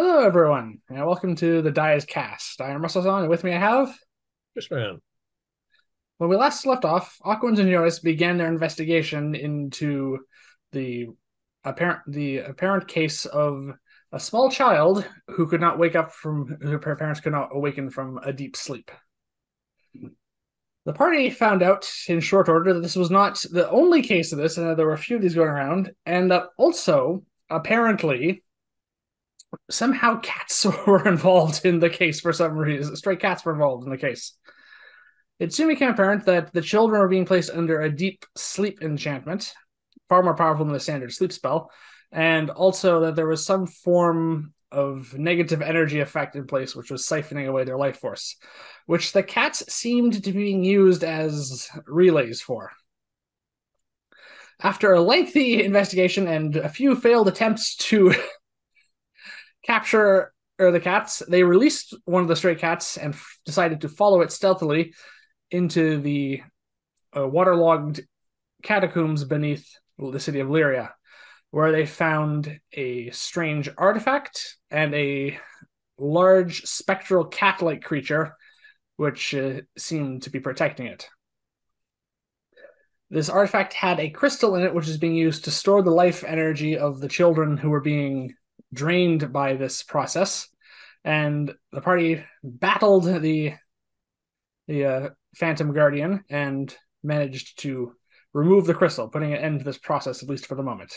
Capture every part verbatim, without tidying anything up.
Hello, everyone, and welcome to The Die Is Cast. I am Russell Song, and with me I have... Fishman. When we last left off, Aquans and Jonas began their investigation into the apparent, the apparent case of a small child who could not wake up from... who her parents could not awaken from a deep sleep. The party found out in short order that this was not the only case of this, and that there were a few of these going around, and that also, apparently, somehow cats were involved in the case for some reason. Stray cats were involved in the case. It soon became apparent that the children were being placed under a deep sleep enchantment, far more powerful than the standard sleep spell, and also that there was some form of negative energy effect in place, which was siphoning away their life force, which the cats seemed to be being used as relays for. After a lengthy investigation and a few failed attempts to capture or the cats, they released one of the stray cats and f- decided to follow it stealthily into the uh, waterlogged catacombs beneath the city of Lyria, where they found a strange artifact and a large spectral cat-like creature, which uh, seemed to be protecting it. This artifact had a crystal in it, which is being used to store the life energy of the children who were being drained by this process, and the party battled the the uh, Phantom Guardian and managed to remove the crystal, putting an end to this process, at least for the moment.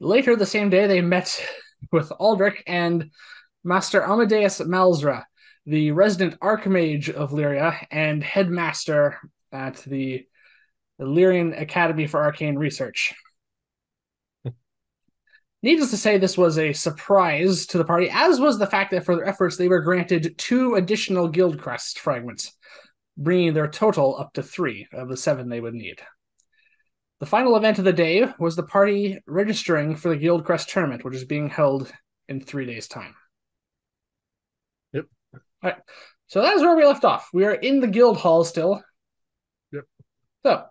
Later the same day, they met with Aldrich and Master Amadeus Malzra, the resident Archmage of Lyria and headmaster at the, the Lyrian Academy for Arcane Research. Needless to say, this was a surprise to the party, as was the fact that for their efforts, they were granted two additional Guild Crest fragments, bringing their total up to three of the seven they would need. The final event of the day was the party registering for the Guild Crest Tournament, which is being held in three days' time. Yep. All right. So that is where we left off. We are in the Guild Hall still. Yep. So...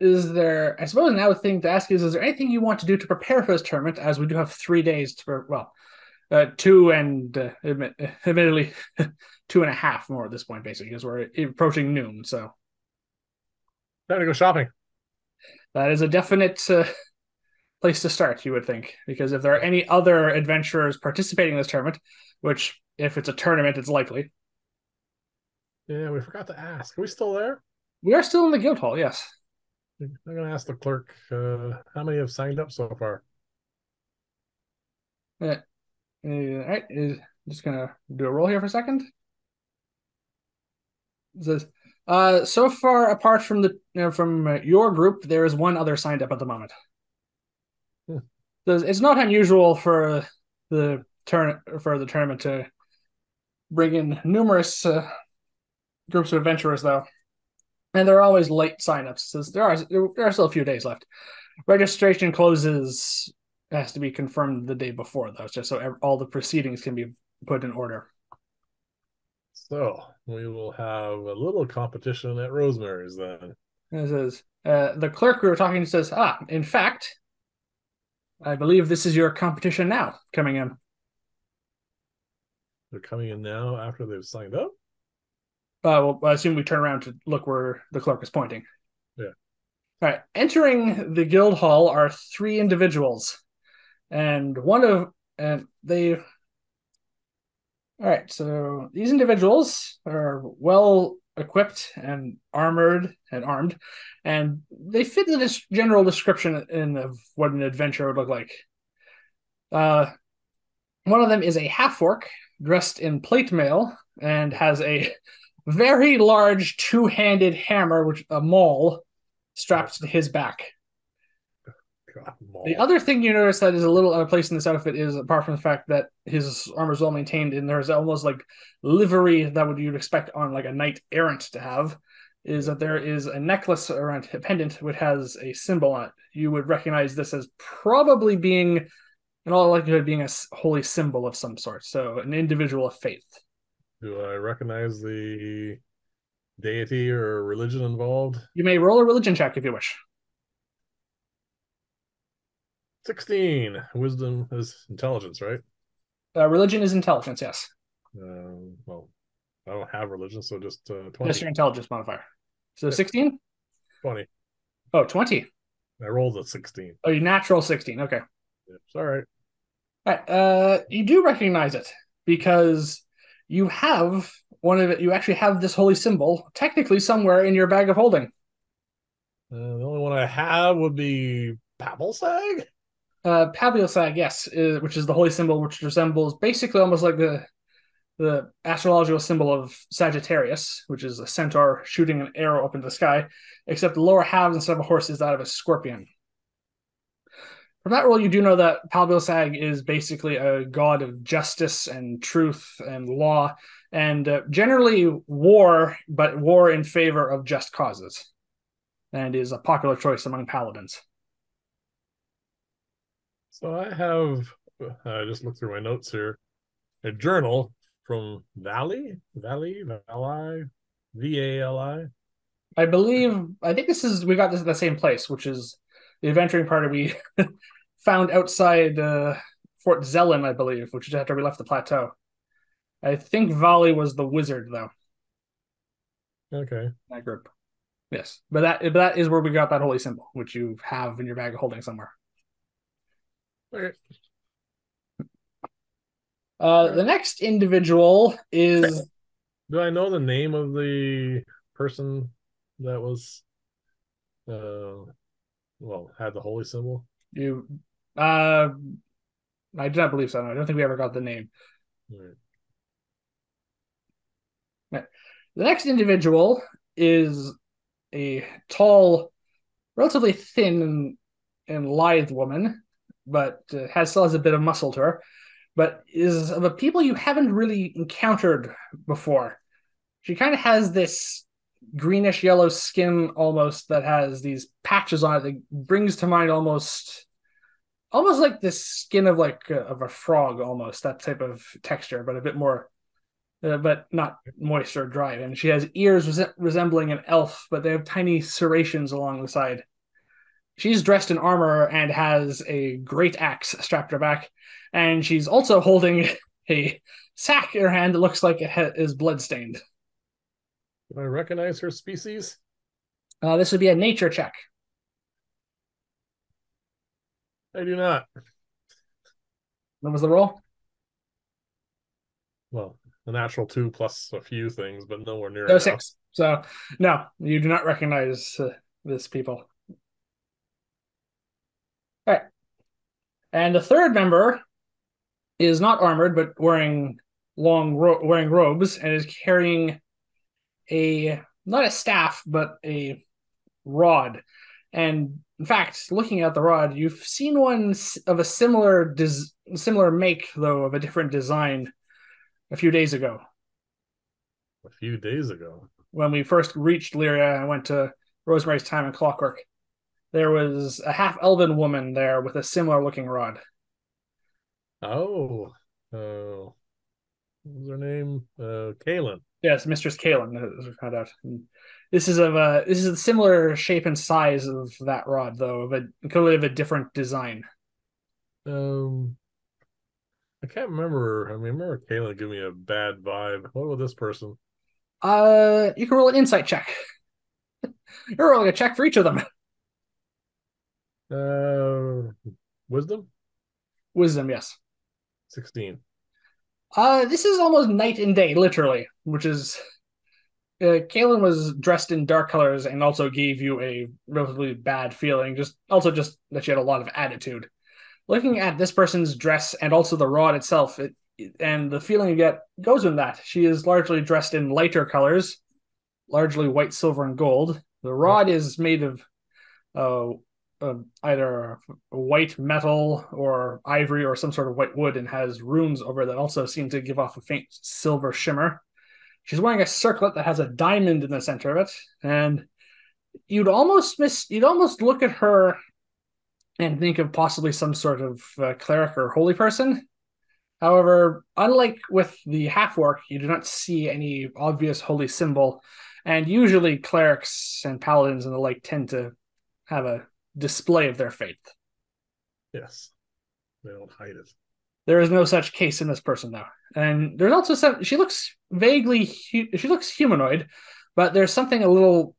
Is there, I suppose now the thing to ask is, is there anything you want to do to prepare for this tournament, as we do have three days to, well, uh, two and, uh, admit, admittedly, two and a half more at this point, basically, because we're approaching noon, so. Time to go shopping. That is a definite uh, place to start, you would think, because if there are any other adventurers participating in this tournament, which, if it's a tournament, it's likely. Yeah, we forgot to ask. Are we still there? We are still in the guild hall, yes. I'm going to ask the clerk, uh, how many have signed up so far? Uh, uh, all right, I'm just going to do a roll here for a second. This, uh, so far, apart from the uh, from your group, there is one other signed up at the moment. Hmm. It's not unusual for the turn for the tournament to bring in numerous uh, groups of adventurers, though. And there are always late signups, since there are there are still a few days left. Registration closes, has to be confirmed the day before, though, just so all the proceedings can be put in order. So we will have a little competition at Rosemary's then. This is uh, the clerk we were talking to says, ah, in fact, I believe this is your competition now coming in. They're coming in now after they've signed up? Uh, well, I assume we turn around to look where the clerk is pointing. Yeah. All right. Entering the guild hall are three individuals, and one of and they. All right. So these individuals are well equipped and armored and armed, and they fit the general description in of what an adventurer would look like. Uh, one of them is a half orc dressed in plate mail and has a very large two-handed hammer, which a maul, strapped to his back. God, maul. The other thing you notice that is a little out of place in this outfit is, apart from the fact that his armor is well maintained, and there's almost like livery that would you'd expect on like a knight errant to have, is that there is a necklace around a pendant which has a symbol on it. You would recognize this as probably being, in all likelihood, being a holy symbol of some sort. So an individual of faith. Do I recognize the deity or religion involved? You may roll a religion check if you wish. sixteen. Wisdom is intelligence, right? Uh, religion is intelligence, yes. Um, well, I don't have religion, so just uh, twenty. That's your intelligence modifier. So sixteen? twenty. Oh, twenty. I rolled a sixteen. Oh, your natural sixteen. Okay. Yeah, it's all right. All right. Uh, you do recognize it because you have one of it. You actually have this holy symbol technically somewhere in your bag of holding. Uh, the only one I have would be Pablosag? Uh, Pablosag, yes, is, which is the holy symbol, which resembles basically almost like the the astrological symbol of Sagittarius, which is a centaur shooting an arrow up into the sky, except the lower halves instead of a horse is that of a scorpion. From that role, you do know that Pablosag is basically a god of justice and truth and law, and uh, generally war, but war in favor of just causes, and is a popular choice among paladins. So I have, I just looked through my notes here, a journal from Valley, Valley, Valley, V A L I. I believe, I think this is, we got this at the same place, which is the adventuring party we found outside uh, Fort Zelen, I believe, which is after we left the plateau. I think Valley was the wizard, though. Okay. That group. Yes, but that, but that is where we got that holy symbol, which you have in your bag of holding somewhere. Okay. Uh, the next individual is... Do I know the name of the person that was, uh, well, had the holy symbol? You, uh, I do not believe so. No, I don't think we ever got the name. Right. Right. The next individual is a tall, relatively thin and, and lithe woman, but uh, has still has a bit of muscle to her, but is of a people you haven't really encountered before. She kind of has this greenish-yellow skin almost that has these patches on it that brings to mind almost almost like this skin of like uh, of a frog almost, that type of texture, but a bit more, uh, but not moist or dry. And she has ears res resembling an elf, but they have tiny serrations along the side. She's dressed in armor and has a great axe strapped to her back, and she's also holding a sack in her hand that looks like it is bloodstained. Do I recognize her species? Uh, this would be a nature check. I do not. What was the roll? Well, the natural two plus a few things, but nowhere near enough. Six. So, no, you do not recognize uh, this people. All right. And the third member is not armored, but wearing long ro wearing robes and is carrying a, not a staff, but a rod. And in fact, looking at the rod, you've seen one of a similar similar make, though, of a different design a few days ago. A few days ago? When we first reached Lyria and went to Rosemary's Time and Clockwork. There was a half-elven woman there with a similar-looking rod. Oh. Uh, what was her name? Uh, Kaelin. Yes, Mistress Kaelin, as we found out. And this is of a this is a similar shape and size of that rod, though, of a clearly of a different design. Um, I can't remember. I mean, I remember Kaelin gave me a bad vibe. What about this person? Uh, you can roll an insight check. You're rolling a check for each of them. Uh, wisdom? Wisdom, yes. sixteen. Uh, this is almost night and day, literally, which is... Uh, Kaelin was dressed in dark colors and also gave you a relatively bad feeling, just also just that she had a lot of attitude. Looking at this person's dress and also the rod itself, it, and the feeling you get goes with that. She is largely dressed in lighter colors, largely white, silver, and gold. The rod is made of... Uh, Uh, either white metal or ivory or some sort of white wood, and has runes over that also seem to give off a faint silver shimmer. She's wearing a circlet that has a diamond in the center of it, and you'd almost miss you'd almost look at her and think of possibly some sort of uh, cleric or holy person. However, unlike with the half-orc, you do not see any obvious holy symbol, and usually clerics and paladins and the like tend to have a display of their faith. Yes. They don't hide it. There is no such case in this person, though. And there's also some... She looks vaguely... Hu- she looks humanoid, but there's something a little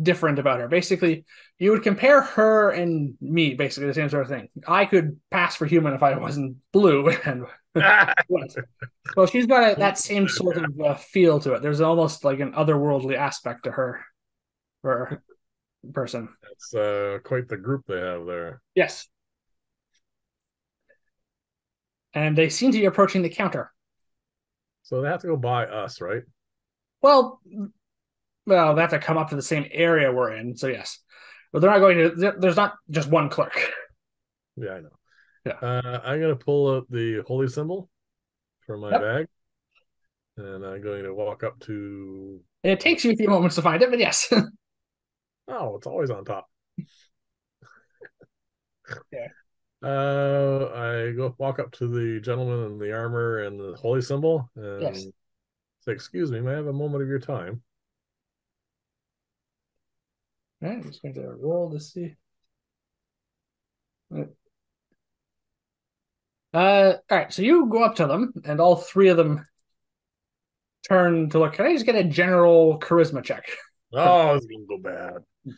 different about her. Basically, you would compare her and me, basically, the same sort of thing. I could pass for human if I wasn't blue. And well, she's got a, that same sort of uh, feel to it. There's almost like an otherworldly aspect to her, her person. That's uh, quite the group they have there. Yes. And they seem to be approaching the counter. So they have to go by us, right? Well, well, they have to come up to the same area we're in, so yes. But they're not going to... There's not just one clerk. Yeah, I know. Yeah. Uh, I'm going to pull out the holy symbol from my yep. bag. And I'm going to walk up to... It takes you a few moments to find it, but yes. Oh, it's always on top. Yeah. Uh, I go walk up to the gentleman in the armor and the holy symbol and yes. say, "Excuse me, may I have a moment of your time?" All right, I'm just going to roll to see. All right. Uh, all right, so you go up to them, and all three of them turn to look. Can I just get a general charisma check? Oh, it's going to go bad.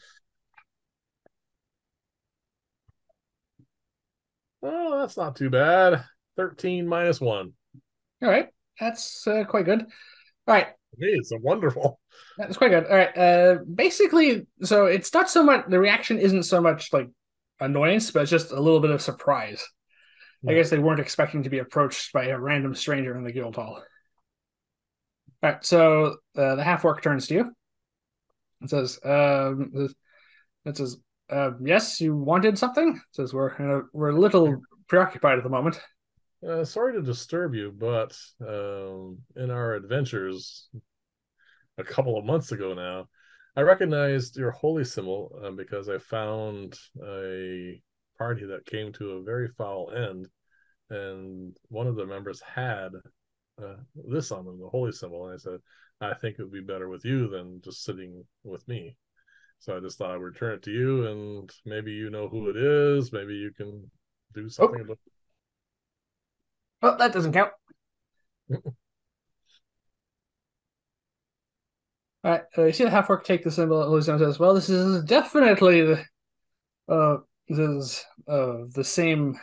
Oh, that's not too bad. thirteen minus one. All right. That's uh, quite good. All right. It is. It's wonderful. That's quite good. All right. Uh, basically, so it's not so much, the reaction isn't so much like annoyance, but it's just a little bit of surprise. Mm. I guess they weren't expecting to be approached by a random stranger in the guild hall. All right. So uh, the half-orc turns to you and says, um, it says, Uh, yes, you wanted something? Says we're uh, we're a little preoccupied at the moment. Uh, sorry to disturb you, but um, in our adventures a couple of months ago now, I recognized your holy symbol uh, because I found a party that came to a very foul end, and one of the members had uh, this on them, the holy symbol, and I said, I think it would be better with you than just sitting with me. So I just thought I would return it to you, and maybe you know who it is. Maybe you can do something oh. about it. Well, that doesn't count. All right. Uh, you see the half-orc take the symbol and Louisiana says, well, this is definitely the, uh, this is, uh, the same.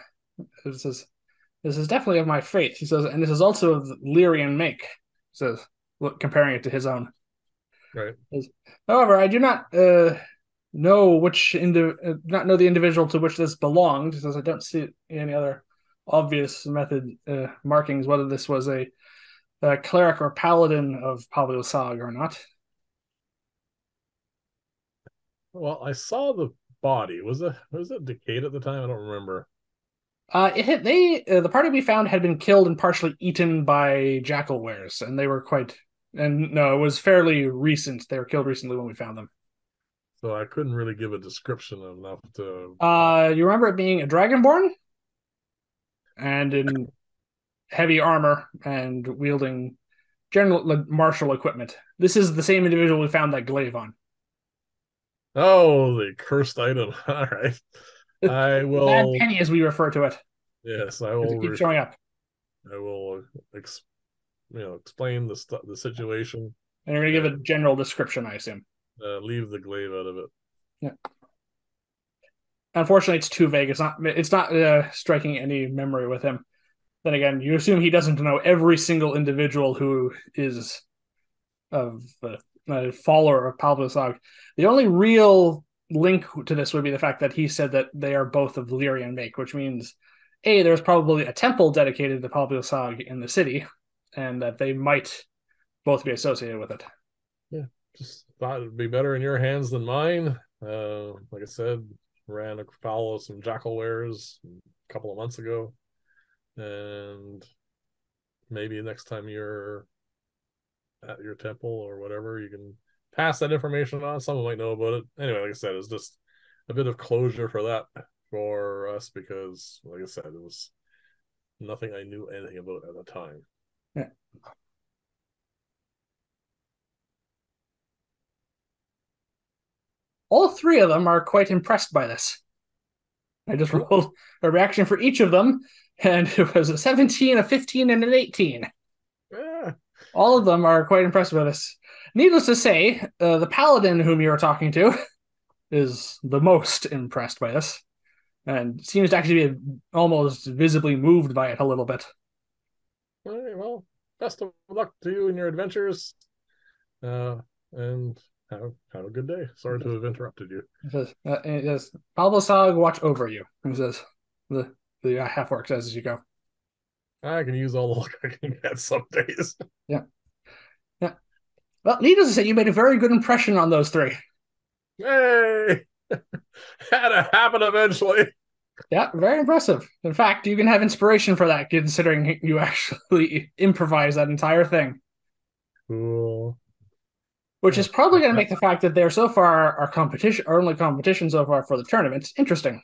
This is, this is definitely of my faith. He says, and this is also of Lyrian make, says, look, comparing it to his own. Right. However, I do not uh, know which indi- uh, not know the individual to which this belonged, because I don't see any other obvious method uh, markings whether this was a, a cleric or paladin of Pablosag or not. Well, I saw the body. Was it was it decayed at the time? I don't remember. Uh, it had, they uh, the party we found had been killed and partially eaten by jackalwares, and they were quite. And no, it was fairly recent. They were killed recently when we found them. So I couldn't really give a description enough to... Uh, you remember it being a dragonborn? And in heavy armor and wielding general like, martial equipment. This is the same individual we found that glaive on. Oh, the cursed item. All right. I will... Bad penny as we refer to it. Yes, I will... Keep re- showing up. I will explain. You know, explain the st- the situation. And you're going to give a general description, I assume. Uh, leave the glaive out of it. Yeah. Unfortunately, it's too vague. It's not. It's not uh, striking any memory with him. Then again, you assume he doesn't know every single individual who is of uh, a follower of Pablosag. The only real link to this would be the fact that he said that they are both of Lyrian make, which means a there's probably a temple dedicated to Pablosag in the city. And that they might both be associated with it. Yeah, just thought it'd be better in your hands than mine. Uh, like I said, ran afoul of some jackalwares a couple of months ago, and maybe next time you're at your temple or whatever, you can pass that information on. Someone might know about it. Anyway, like I said, it's just a bit of closure for that for us because, like I said, it was nothing I knew anything about at the time. Yeah. All three of them are quite impressed by this. I just rolled a reaction for each of them, and it was a seventeen, a fifteen, and an eighteen. Yeah. All of them are quite impressed with us. Needless to say, uh, the paladin whom you are talking to is the most impressed by this, and seems to actually be almost visibly moved by it a little bit. All right, well, best of luck to you in your adventures, uh, and have, have a good day. Sorry to have interrupted you. It says, uh, it says Pablosag, watch over you. It says, the, the uh, half-orc says as you go. I can use all the luck I can get some days. Yeah. Yeah. Well, needless to say, you made a very good impression on those three. Yay! Had to happen eventually. Yeah, very impressive. In fact, you can have inspiration for that, considering you actually improvised that entire thing. Cool. Which is probably going to make the fact that they're so far our competition, our only competition so far for the tournament, interesting.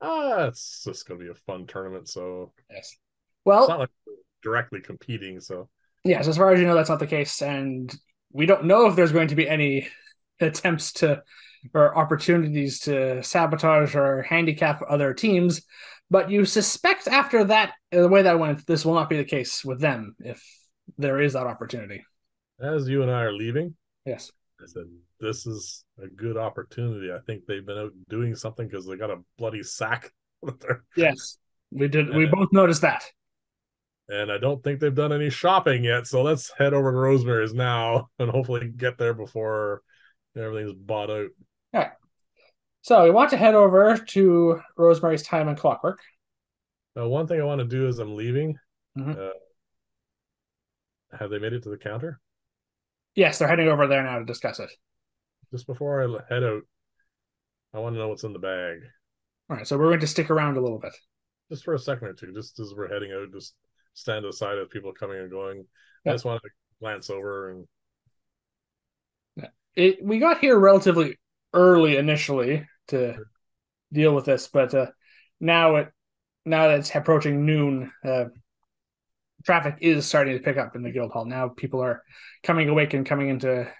Ah, uh, it's just going to be a fun tournament. So yes, well, it's not like we're directly competing. So yes, as far as you know, that's not the case, and we don't know if there's going to be any attempts to. Or opportunities to sabotage or handicap other teams, but you suspect after that, the way that went, this will not be the case with them if there is that opportunity. As you and I are leaving, yes, I said this is a good opportunity. I think they've been out doing something because they got a bloody sack. Yes, we did. And we both noticed that. And I don't think they've done any shopping yet, so let's head over to Rosemary's now and hopefully get there before everything's bought out. All right. So we want to head over to Rosemary's Time and Clockwork. Now, one thing I want to do as I'm leaving, mm-hmm. uh, have they made it to the counter? Yes, they're heading over there now to discuss it. Just before I head out, I want to know what's in the bag. All right, so we're going to stick around a little bit. Just for a second or two, just as we're heading out, just stand aside as people coming and going. Yep. I just want to glance over. and. It, we got here relatively early initially to deal with this, but uh, now it now that it's approaching noon, uh, traffic is starting to pick up in the guild hall. Now people are coming awake and coming into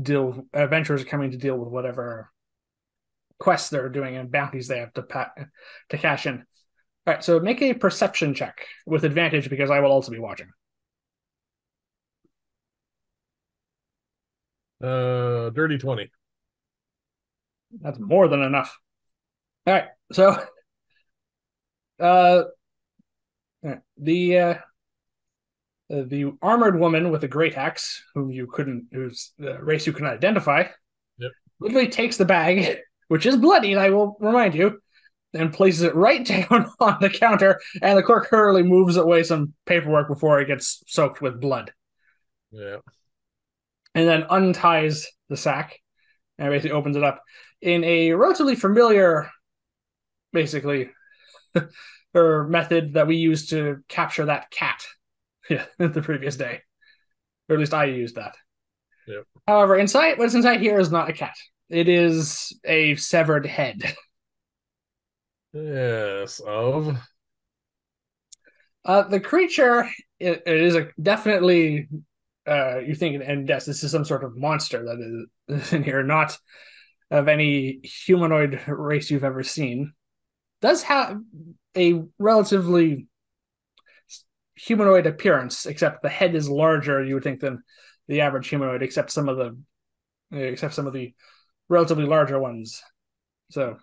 deal. Adventurers are coming to deal with whatever quests they're doing and bounties they have to pa- to cash in. All right, so make a perception check with advantage because I will also be watching. Uh, dirty twenty. That's more than enough. All right, so uh, the uh, the armored woman with a great axe, whom you couldn't, whose uh, race you could not identify, yep. literally takes the bag, which is bloody, and I will remind you, and places it right down on the counter, and the clerk hurriedly moves away some paperwork before it gets soaked with blood. Yeah. And then unties the sack and basically opens it up in a relatively familiar, basically, or method that we used to capture that cat yeah, the previous day. Or at least I used that. Yep. However, inside what's inside here is not a cat. It is a severed head. Yes, of... Uh, the creature, it, it is a definitely... Uh, you think, and yes, this is some sort of monster that is in here, not of any humanoid race you've ever seen. Does have a relatively humanoid appearance, except the head is larger, you would think, than the average humanoid, except some of the, except some of the relatively larger ones. So,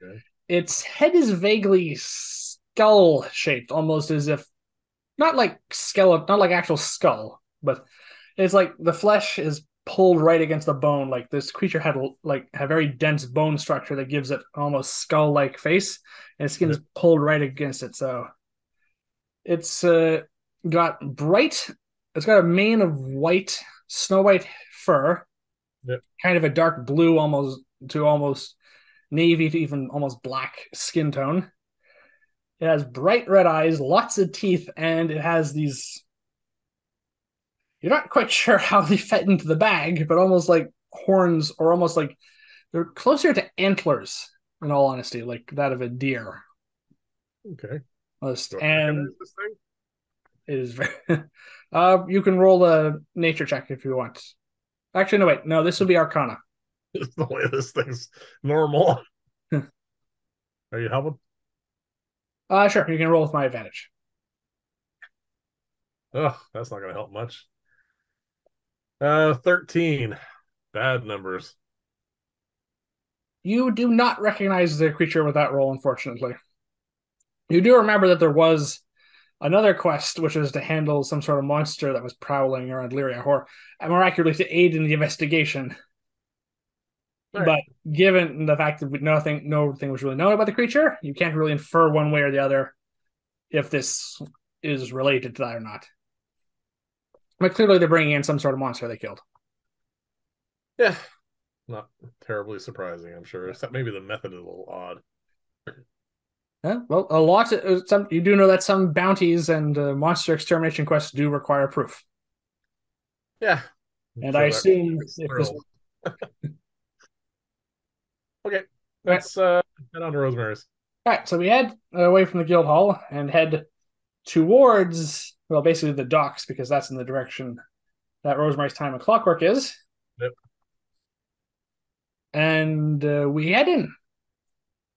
okay. Its head is vaguely skull shaped, almost as if not like skeleton, not like actual skull. But it's like the flesh is pulled right against the bone. Like this creature had like a very dense bone structure that gives it almost skull-like face, and its skin yeah. is pulled right against it. So it's uh, got bright. It's got a mane of white, snow white fur, yeah. kind of a dark blue, almost to almost navy to even almost black skin tone. It has bright red eyes, lots of teeth, and it has these. You're not quite sure how they fit into the bag, but almost like horns or almost like they're closer to antlers, in all honesty, like that of a deer. Okay. So and this thing? It is very... uh, you can roll a nature check if you want. Actually, no, wait. No, this will be Arcana. It's the way this thing's normal. Are you helping? Uh, sure. You can roll with my advantage. Oh, that's not going to help much. Uh, thirteen. Bad numbers. You do not recognize the creature with that roll, unfortunately. You do remember that there was another quest, which is to handle some sort of monster that was prowling around Lyria, or more accurately, to aid in the investigation. Right. But given the fact that nothing, nothing was really known about the creature, you can't really infer one way or the other if this is related to that or not. But clearly they're bringing in some sort of monster they killed. Yeah, not terribly surprising, I'm sure. Except maybe the method is a little odd. Yeah, well, a lot of, some, you do know that some bounties and uh, monster extermination quests do require proof. Yeah. And so I assume... If this... Okay, let's uh, head on to Rosemary's. All right, so we head away from the guild hall and head towards, well, basically the docks, because that's in the direction that Rosemary's Time and Clockwork is. Yep. And uh, we head in.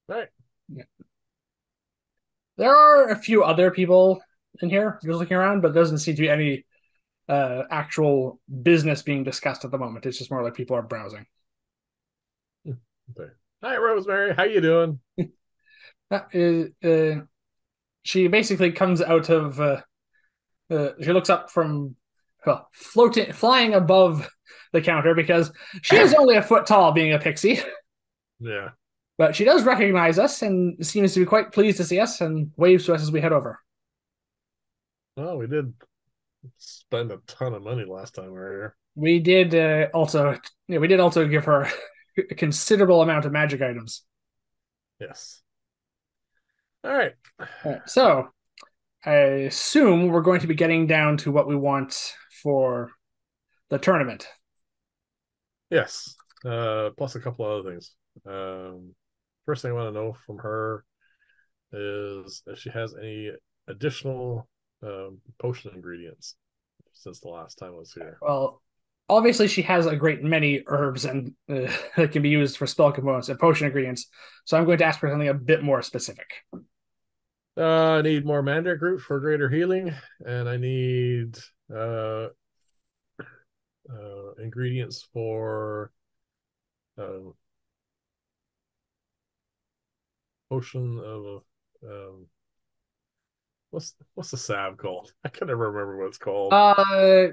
All right. Yeah. There are a few other people in here just looking around, but there doesn't seem to be any uh, actual business being discussed at the moment. It's just more like people are browsing. Okay. Hi, Rosemary. How you doing? uh, uh, she basically comes out of... Uh, uh, she looks up from... Well, floating, flying above the counter because she is only a foot tall, being a pixie. Yeah. But she does recognize us and seems to be quite pleased to see us and waves to us as we head over. Well, we did spend a ton of money last time we were here. We did uh, also yeah, we did also give her a considerable amount of magic items. Yes. All right. All right. So I assume we're going to be getting down to what we want for the tournament. Yes. Uh, plus a couple of other things. Um, First thing I want to know from her is if she has any additional um, potion ingredients since the last time I was here. Well, obviously she has a great many herbs and uh, that can be used for spell components and potion ingredients, so I'm going to ask for something a bit more specific. Uh, I need more mandrake root for greater healing, and I need uh, uh, ingredients for... Uh, Potion of um, what's what's the salve called? I can never remember what it's called. Uh,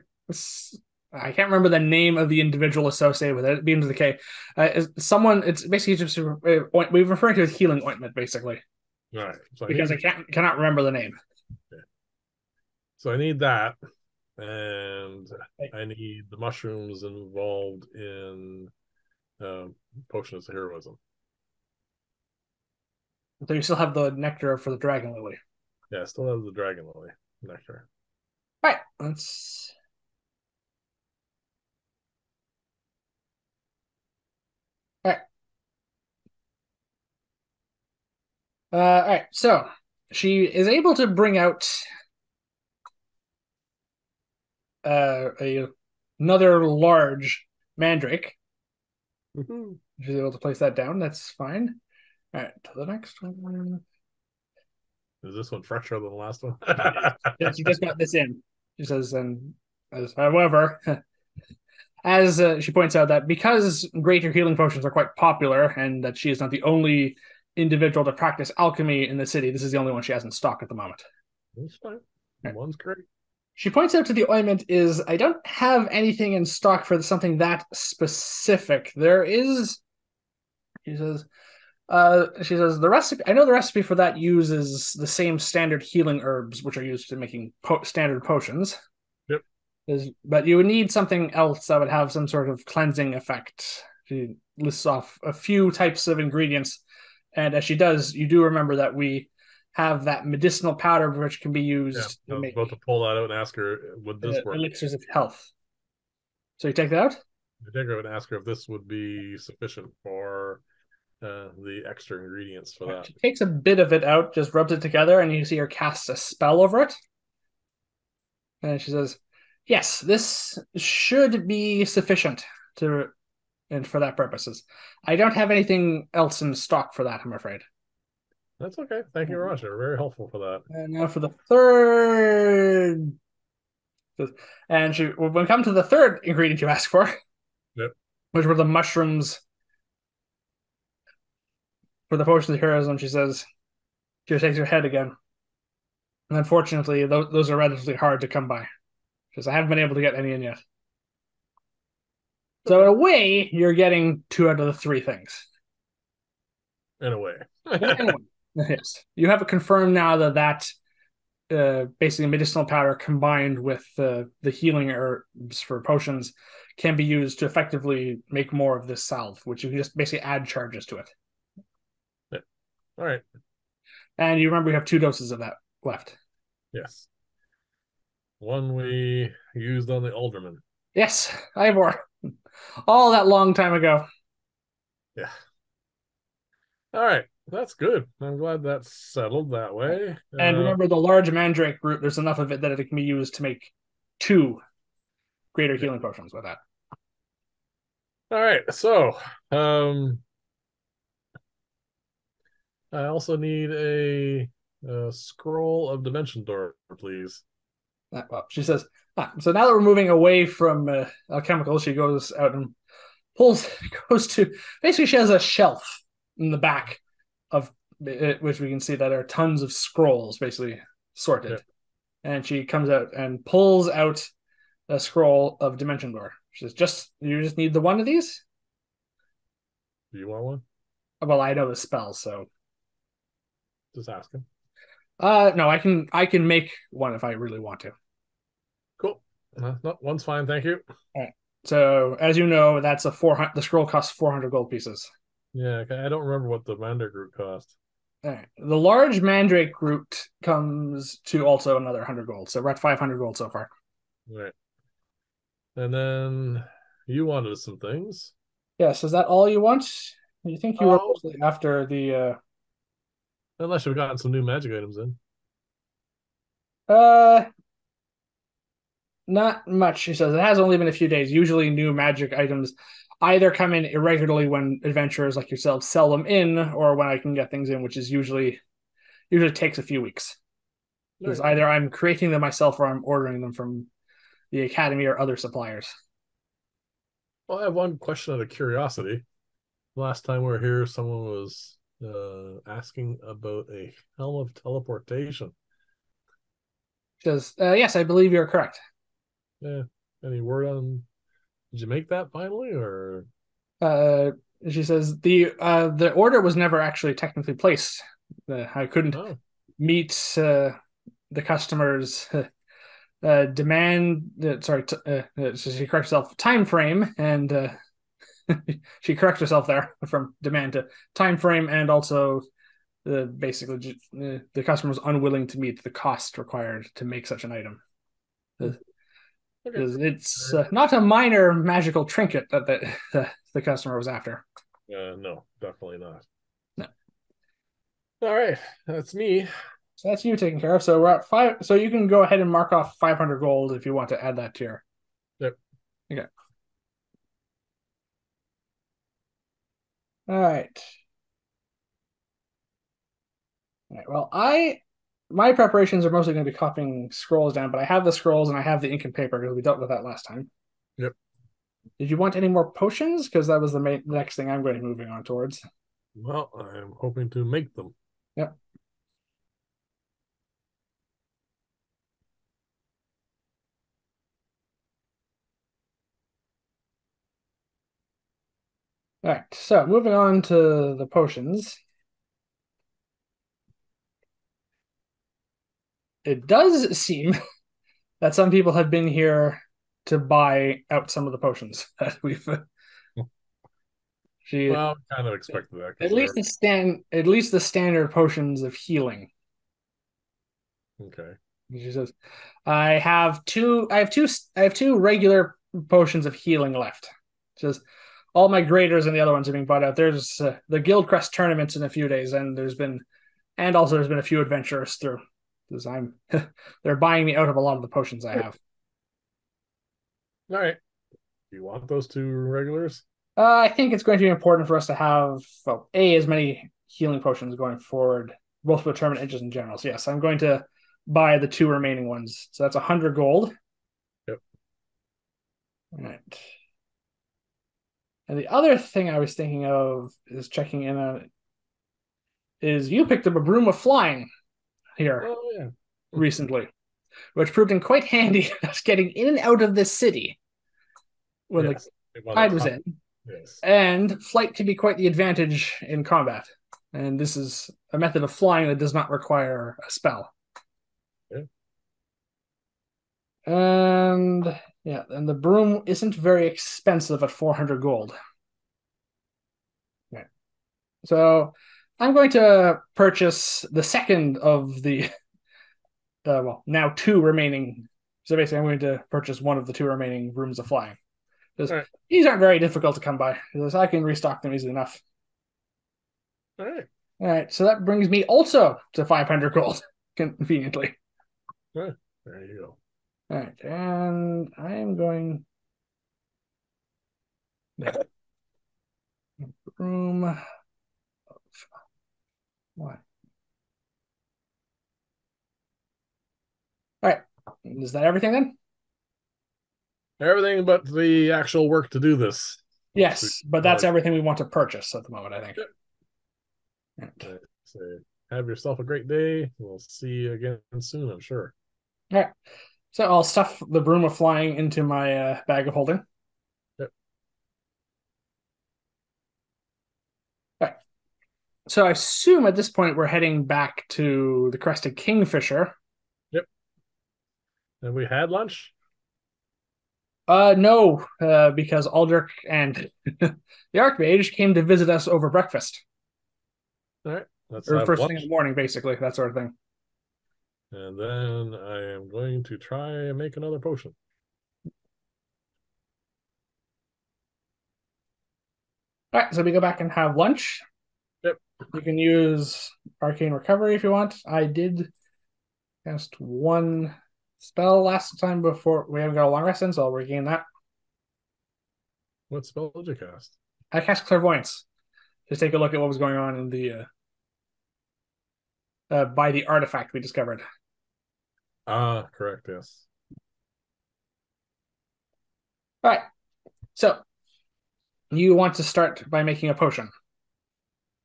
I can't remember the name of the individual associated with it. It begins with a K. Uh, someone. It's basically just uh, oint, we're referring to as healing ointment, basically. All right. So because I, need, I can't cannot remember the name. Okay. So I need that, and right. I need the mushrooms involved in uh, potions of heroism. So you still have the nectar for the dragon lily. Yeah, I still have the dragon lily nectar. All right, let's... All right. Uh, all right, so she is able to bring out uh, a, another large mandrake. Mm-hmm. She's able to place that down. That's fine. All right, to the next one. Is this one fresher than the last one? She just got this in. She says, and as, however, as uh, she points out that because greater healing potions are quite popular and that she is not the only individual to practice alchemy in the city, this is the only one she has in stock at the moment. That's fine. Right. One's great. She points out to the ointment is, I don't have anything in stock for something that specific. There is, she says... Uh, she says, the recipe, I know the recipe for that uses the same standard healing herbs, which are used in making po standard potions. Yep. Is, but you would need something else that would have some sort of cleansing effect. She lists off a few types of ingredients. And as she does, you do remember that we have that medicinal powder, which can be used. Yeah, I was to about to pull that out and ask her, would this uh, work? Elixirs of health. So you take that out? I think I would ask her if this would be sufficient for... Uh, the extra ingredients for that. She takes a bit of it out, just rubs it together, and you see her cast a spell over it. And she says, yes, this should be sufficient to, and for that purposes. I don't have anything else in stock for that, I'm afraid. That's okay. Thank you very much. You're very helpful for that. And now for the third. And she, when we come to the third ingredient you asked for, yep. which were the mushrooms for the potion of heroism, she says, she shakes her head again. And unfortunately, those, those are relatively hard to come by. Because I haven't been able to get any in yet. So in a way, you're getting two out of the three things. In a way. Anyway, yes. You have it confirmed now that that uh, basically medicinal powder combined with uh, the healing herbs for potions can be used to effectively make more of this salve, which you can just basically add charges to it. Yeah. All right. And you remember you have two doses of that left. Yes. One we used on the alderman. Yes, Ivor. All that long time ago. Yeah. All right. That's good. I'm glad that's settled that way. And uh, remember the large mandrake root, there's enough of it that it can be used to make two greater yeah. healing potions with that. All right. So, um, I also need a, a scroll of Dimension Door, please. Well, she says, ah, so now that we're moving away from uh, alchemical, she goes out and pulls, goes to, basically she has a shelf in the back of it, which we can see that are tons of scrolls basically sorted. Yeah. And she comes out and pulls out a scroll of Dimension Door. She says, just, you just need the one of these? Do you want one? Well, I know the spell, so. Just ask him. Uh, no, I can I can make one if I really want to. Cool. Uh, no, one's fine, thank you. All right. So, as you know, that's a four hundred. The scroll costs four hundred gold pieces. Yeah, I don't remember what the mandrake root cost. All right. The large mandrake root comes to also another one hundred gold. So we're at five hundred gold so far. All right. And then you wanted some things. Yes, is that all you want? You think you oh. were mostly after the... Uh... Unless you've gotten some new magic items in. Uh, not much, she says. It has only been a few days. Usually new magic items either come in irregularly when adventurers like yourself sell them in, or when I can get things in, which is usually usually takes a few weeks. Because either I'm creating them myself or I'm ordering them from the academy or other suppliers. Well, I have one question out of curiosity. Last time we were here, someone was... Uh, asking about a helm of teleportation. Says, uh, yes, I believe you're correct. Yeah. Any word on? Did you make that finally, or? Uh, she says the uh the order was never actually technically placed. Uh, I couldn't oh. meet uh, the customer's uh, uh, demand. Uh, sorry, t uh, so she corrects herself. Time frame and. Uh, she corrects herself there from demand to time frame, and also the uh, basically uh, the customer was unwilling to meet the cost required to make such an item. Uh, okay. It's uh, not a minor magical trinket that the, the, the customer was after. Uh, no, definitely not. No. All right, that's me. So that's you taken care of. So we're at five. So you can go ahead and mark off five hundred gold if you want to add that to your. Yep. Okay. All right. All right. Well, I my preparations are mostly going to be copying scrolls down, but I have the scrolls and I have the ink and paper because we dealt with that last time. Yep. Did you want any more potions? Because that was the main, next thing I'm going to be moving on towards. Well, I'm hoping to make them. Yep. All right, so moving on to the potions. It does seem that some people have been here to buy out some of the potions that we've. She, well, I kind of expected that. At least the stand, at least the standard potions of healing. Okay. She says, "I have two. I have two. I have two regular potions of healing left." She says. All my graders and the other ones are being bought out. There's uh, the Guild Crest tournaments in a few days, and there's been, and also there's been a few adventurers through. Because I'm, they're buying me out of a lot of the potions I have. All right. Do you want those two regulars? Uh, I think it's going to be important for us to have well, a as many healing potions going forward multiple tournament edges in general. So yes, I'm going to buy the two remaining ones. So that's one hundred gold. Yep. All right. And the other thing I was thinking of is checking in on is you picked up a broom of flying here oh, yeah. recently, which proved in quite handy us getting in and out of this city when yes, the tide was in. Yes. And flight can be quite the advantage in combat. And this is a method of flying that does not require a spell. Yeah. And yeah, and the broom isn't very expensive at four hundred gold. Right. So I'm going to purchase the second of the, uh, well, now two remaining. So basically I'm going to purchase one of the two remaining brooms of flying. Right. These aren't very difficult to come by. I can restock them easily enough. All right. All right. So that brings me also to five hundred gold, conveniently. Right. There you go. All right. And I am going. Room. Of... What? All right. Is that everything then? Everything but the actual work to do this. Yes, but that's everything we want to purchase at the moment, I think. Yep. Right. So have yourself a great day. We'll see you again soon, I'm sure. All right. So I'll stuff the broom of flying into my uh, bag of holding. Yep. All right. So I assume at this point we're heading back to the Crested Kingfisher. Yep. And we had lunch? Uh, no, uh, because Aldrich and the Archmage came to visit us over breakfast. All right. Let's or first lunch. Thing in the morning, basically, that sort of thing. And then I am going to try and make another potion. All right, so we go back and have lunch. Yep. You can use Arcane Recovery if you want. I did cast one spell last time before we haven't got a long rest in, so I'll regain that. What spell did you cast? I cast Clairvoyance. Just take a look at what was going on in the uh, uh, by the artifact we discovered. Ah, correct. Yes. All right. So you want to start by making a potion?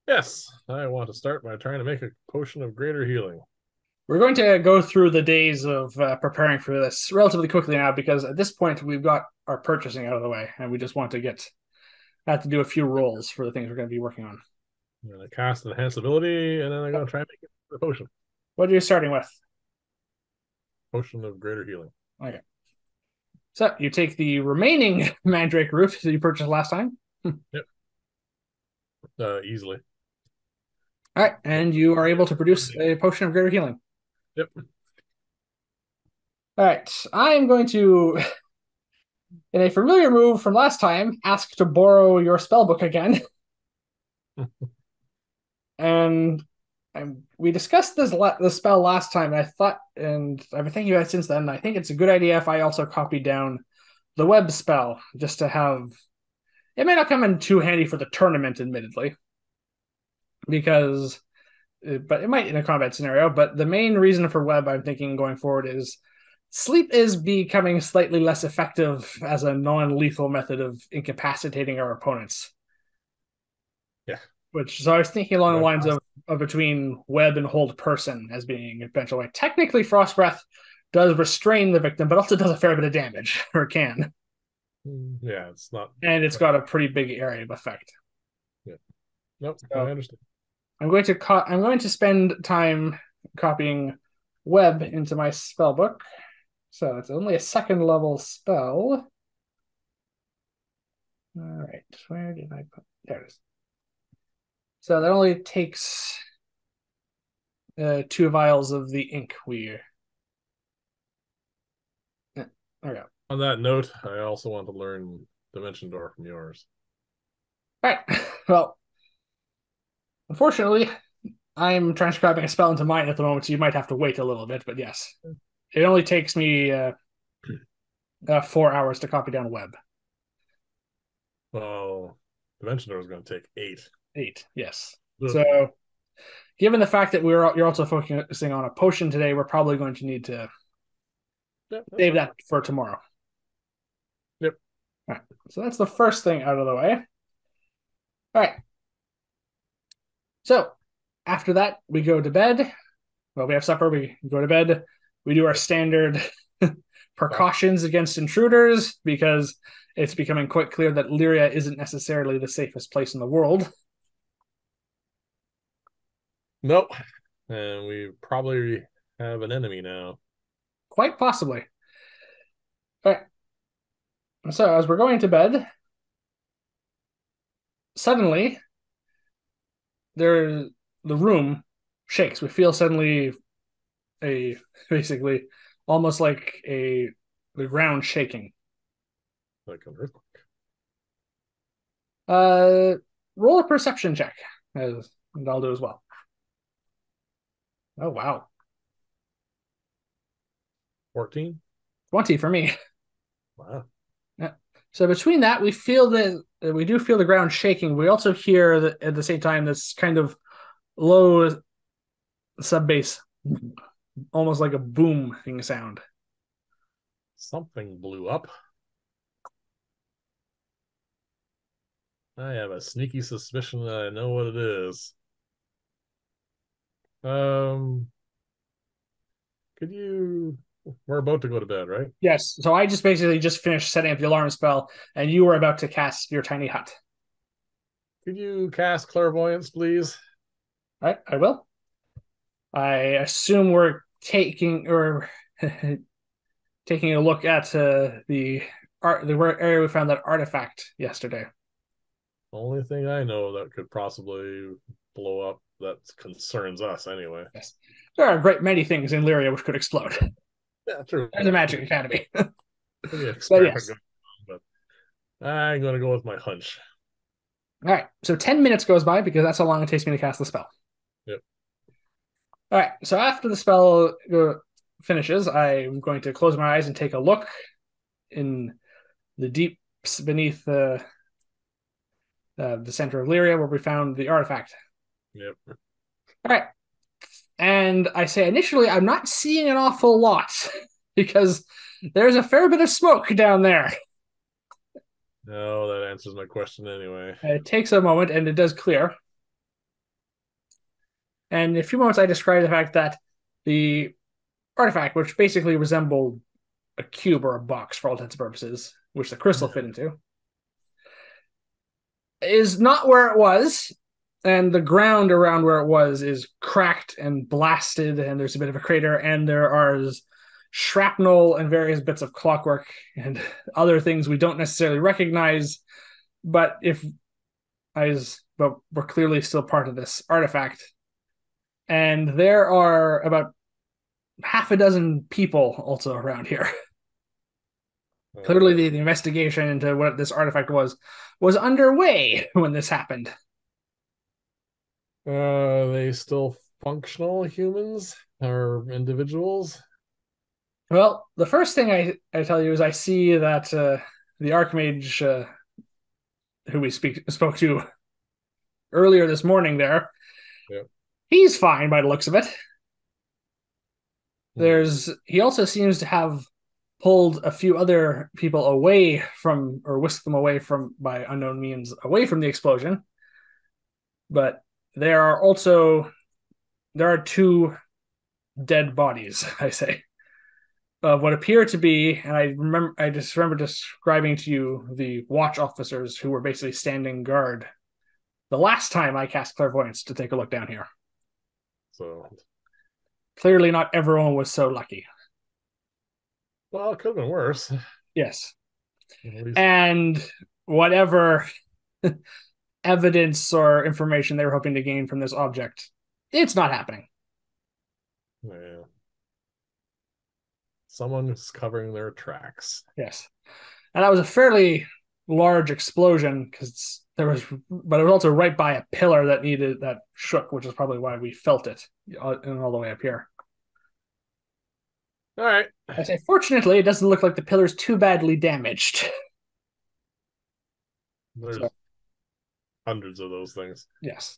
Yes, I want to start by trying to make a potion of greater healing. We're going to go through the days of uh, preparing for this relatively quickly now, because at this point we've got our purchasing out of the way, and we just want to get have to do a few rolls for the things we're going to be working on. I'm going to cast Enhance Ability, and then I'm going to try and make it the potion. What are you starting with? Potion of Greater Healing. Okay. So you take the remaining Mandrake Root that you purchased last time. Yep. Uh, easily. All right, and you are able to produce a potion of greater healing. Yep. All right, I am going to, in a familiar move from last time, ask to borrow your spellbook again. And I'm, we discussed this la- the spell last time, and I thought, and I've been thinking about it since then, I think it's a good idea if I also copy down the web spell, just to have... It may not come in too handy for the tournament, admittedly, because... but it might in a combat scenario, but the main reason for web I'm thinking going forward is sleep is becoming slightly less effective as a non-lethal method of incapacitating our opponents. Yeah. Which, so I was thinking along web the lines of, of between web and hold person as being a potential way. Technically, Frost Breath does restrain the victim, but also does a fair bit of damage, or can. Yeah, it's not... And it's got a pretty big area of effect. Yeah. Nope, so, I understand. I'm going to co- I'm going to spend time copying web into my spell book. So it's only a second level spell. All right, where did I put? There it is. So that only takes uh, two vials of the ink we. Yeah, there we go. On that note, I also want to learn Dimension Door from yours. All right. Well. Unfortunately, I'm transcribing a spell into mine at the moment, so you might have to wait a little bit, but yes. It only takes me uh, uh, four hours to copy down web. Oh, Dimension Door is going to take eight. Eight, yes. Ugh. So, given the fact that we're you're also focusing on a potion today, we're probably going to need to yep, save that for tomorrow. Yep. All right. So that's the first thing out of the way. All right. So after that, we go to bed. Well, we have supper. We go to bed. We do our standard precautions against intruders because it's becoming quite clear that Lyria isn't necessarily the safest place in the world. Nope. And we probably have an enemy now. Quite possibly. All right. So as we're going to bed, suddenly there the room shakes. We feel suddenly a basically almost like a the ground shaking. Like an earthquake. Uh roll a perception check, as and I'll do as well. Oh wow. fourteen? twenty for me. Wow. Yeah. So between that, we feel the we do feel the ground shaking. We also hear the, at the same time this kind of low sub bass, almost like a booming sound. Something blew up. I have a sneaky suspicion that I know what it is. Um, could you? We're about to go to bed, right? Yes. So I just basically just finished setting up the alarm spell, and you were about to cast your tiny hut. Could you cast clairvoyance, please? All right, I will. I assume we're taking or taking a look at uh, the art, the area we found that artifact yesterday. Only thing I know that could possibly blow up that concerns us, anyway. Yes. There are a great many things in Lyria which could explode. Yeah, true. There's a magic academy. But yes. But I'm going to go with my hunch. All right. So ten minutes goes by because that's how long it takes me to cast the spell. Yep. All right. So after the spell finishes, I'm going to close my eyes and take a look in the deeps beneath the. Uh, Uh, the center of Lyria, where we found the artifact. Yep. All right. And I say initially, I'm not seeing an awful lot because there's a fair bit of smoke down there. No, that answers my question anyway. It takes a moment, and it does clear. And in a few moments, I describe the fact that the artifact, which basically resembled a cube or a box for all intents and purposes, which the crystal fit into, is not where it was, and the ground around where it was is cracked and blasted, and there's a bit of a crater, and there are shrapnel and various bits of clockwork and other things we don't necessarily recognize, but if I but we're clearly still part of this artifact. And there are about half a dozen people also around here. Clearly, the, the investigation into what this artifact was was underway when this happened. Uh, are they still functional humans or individuals? Well, the first thing I, I tell you is I see that uh, the Archmage, uh, who we speak, spoke to earlier this morning there, yep. He's fine by the looks of it. Hmm. There's He also seems to have pulled a few other people away from, or whisked them away from, by unknown means, away from the explosion. But there are also, there are two dead bodies, I say, of what appear to be, and I remember, I just remember describing to you the watch officers who were basically standing guard the last time I cast clairvoyance to take a look down here. So clearly not everyone was so lucky. Well, it could have been worse. Yes. And whatever evidence or information they were hoping to gain from this object, it's not happening. Yeah. Someone's covering their tracks. Yes. And that was a fairly large explosion because there was, but it was also right by a pillar that needed, that shook, which is probably why we felt it and all the way up here. All right. I say, fortunately, it doesn't look like the pillar's too badly damaged. There's so. Hundreds of those things. Yes.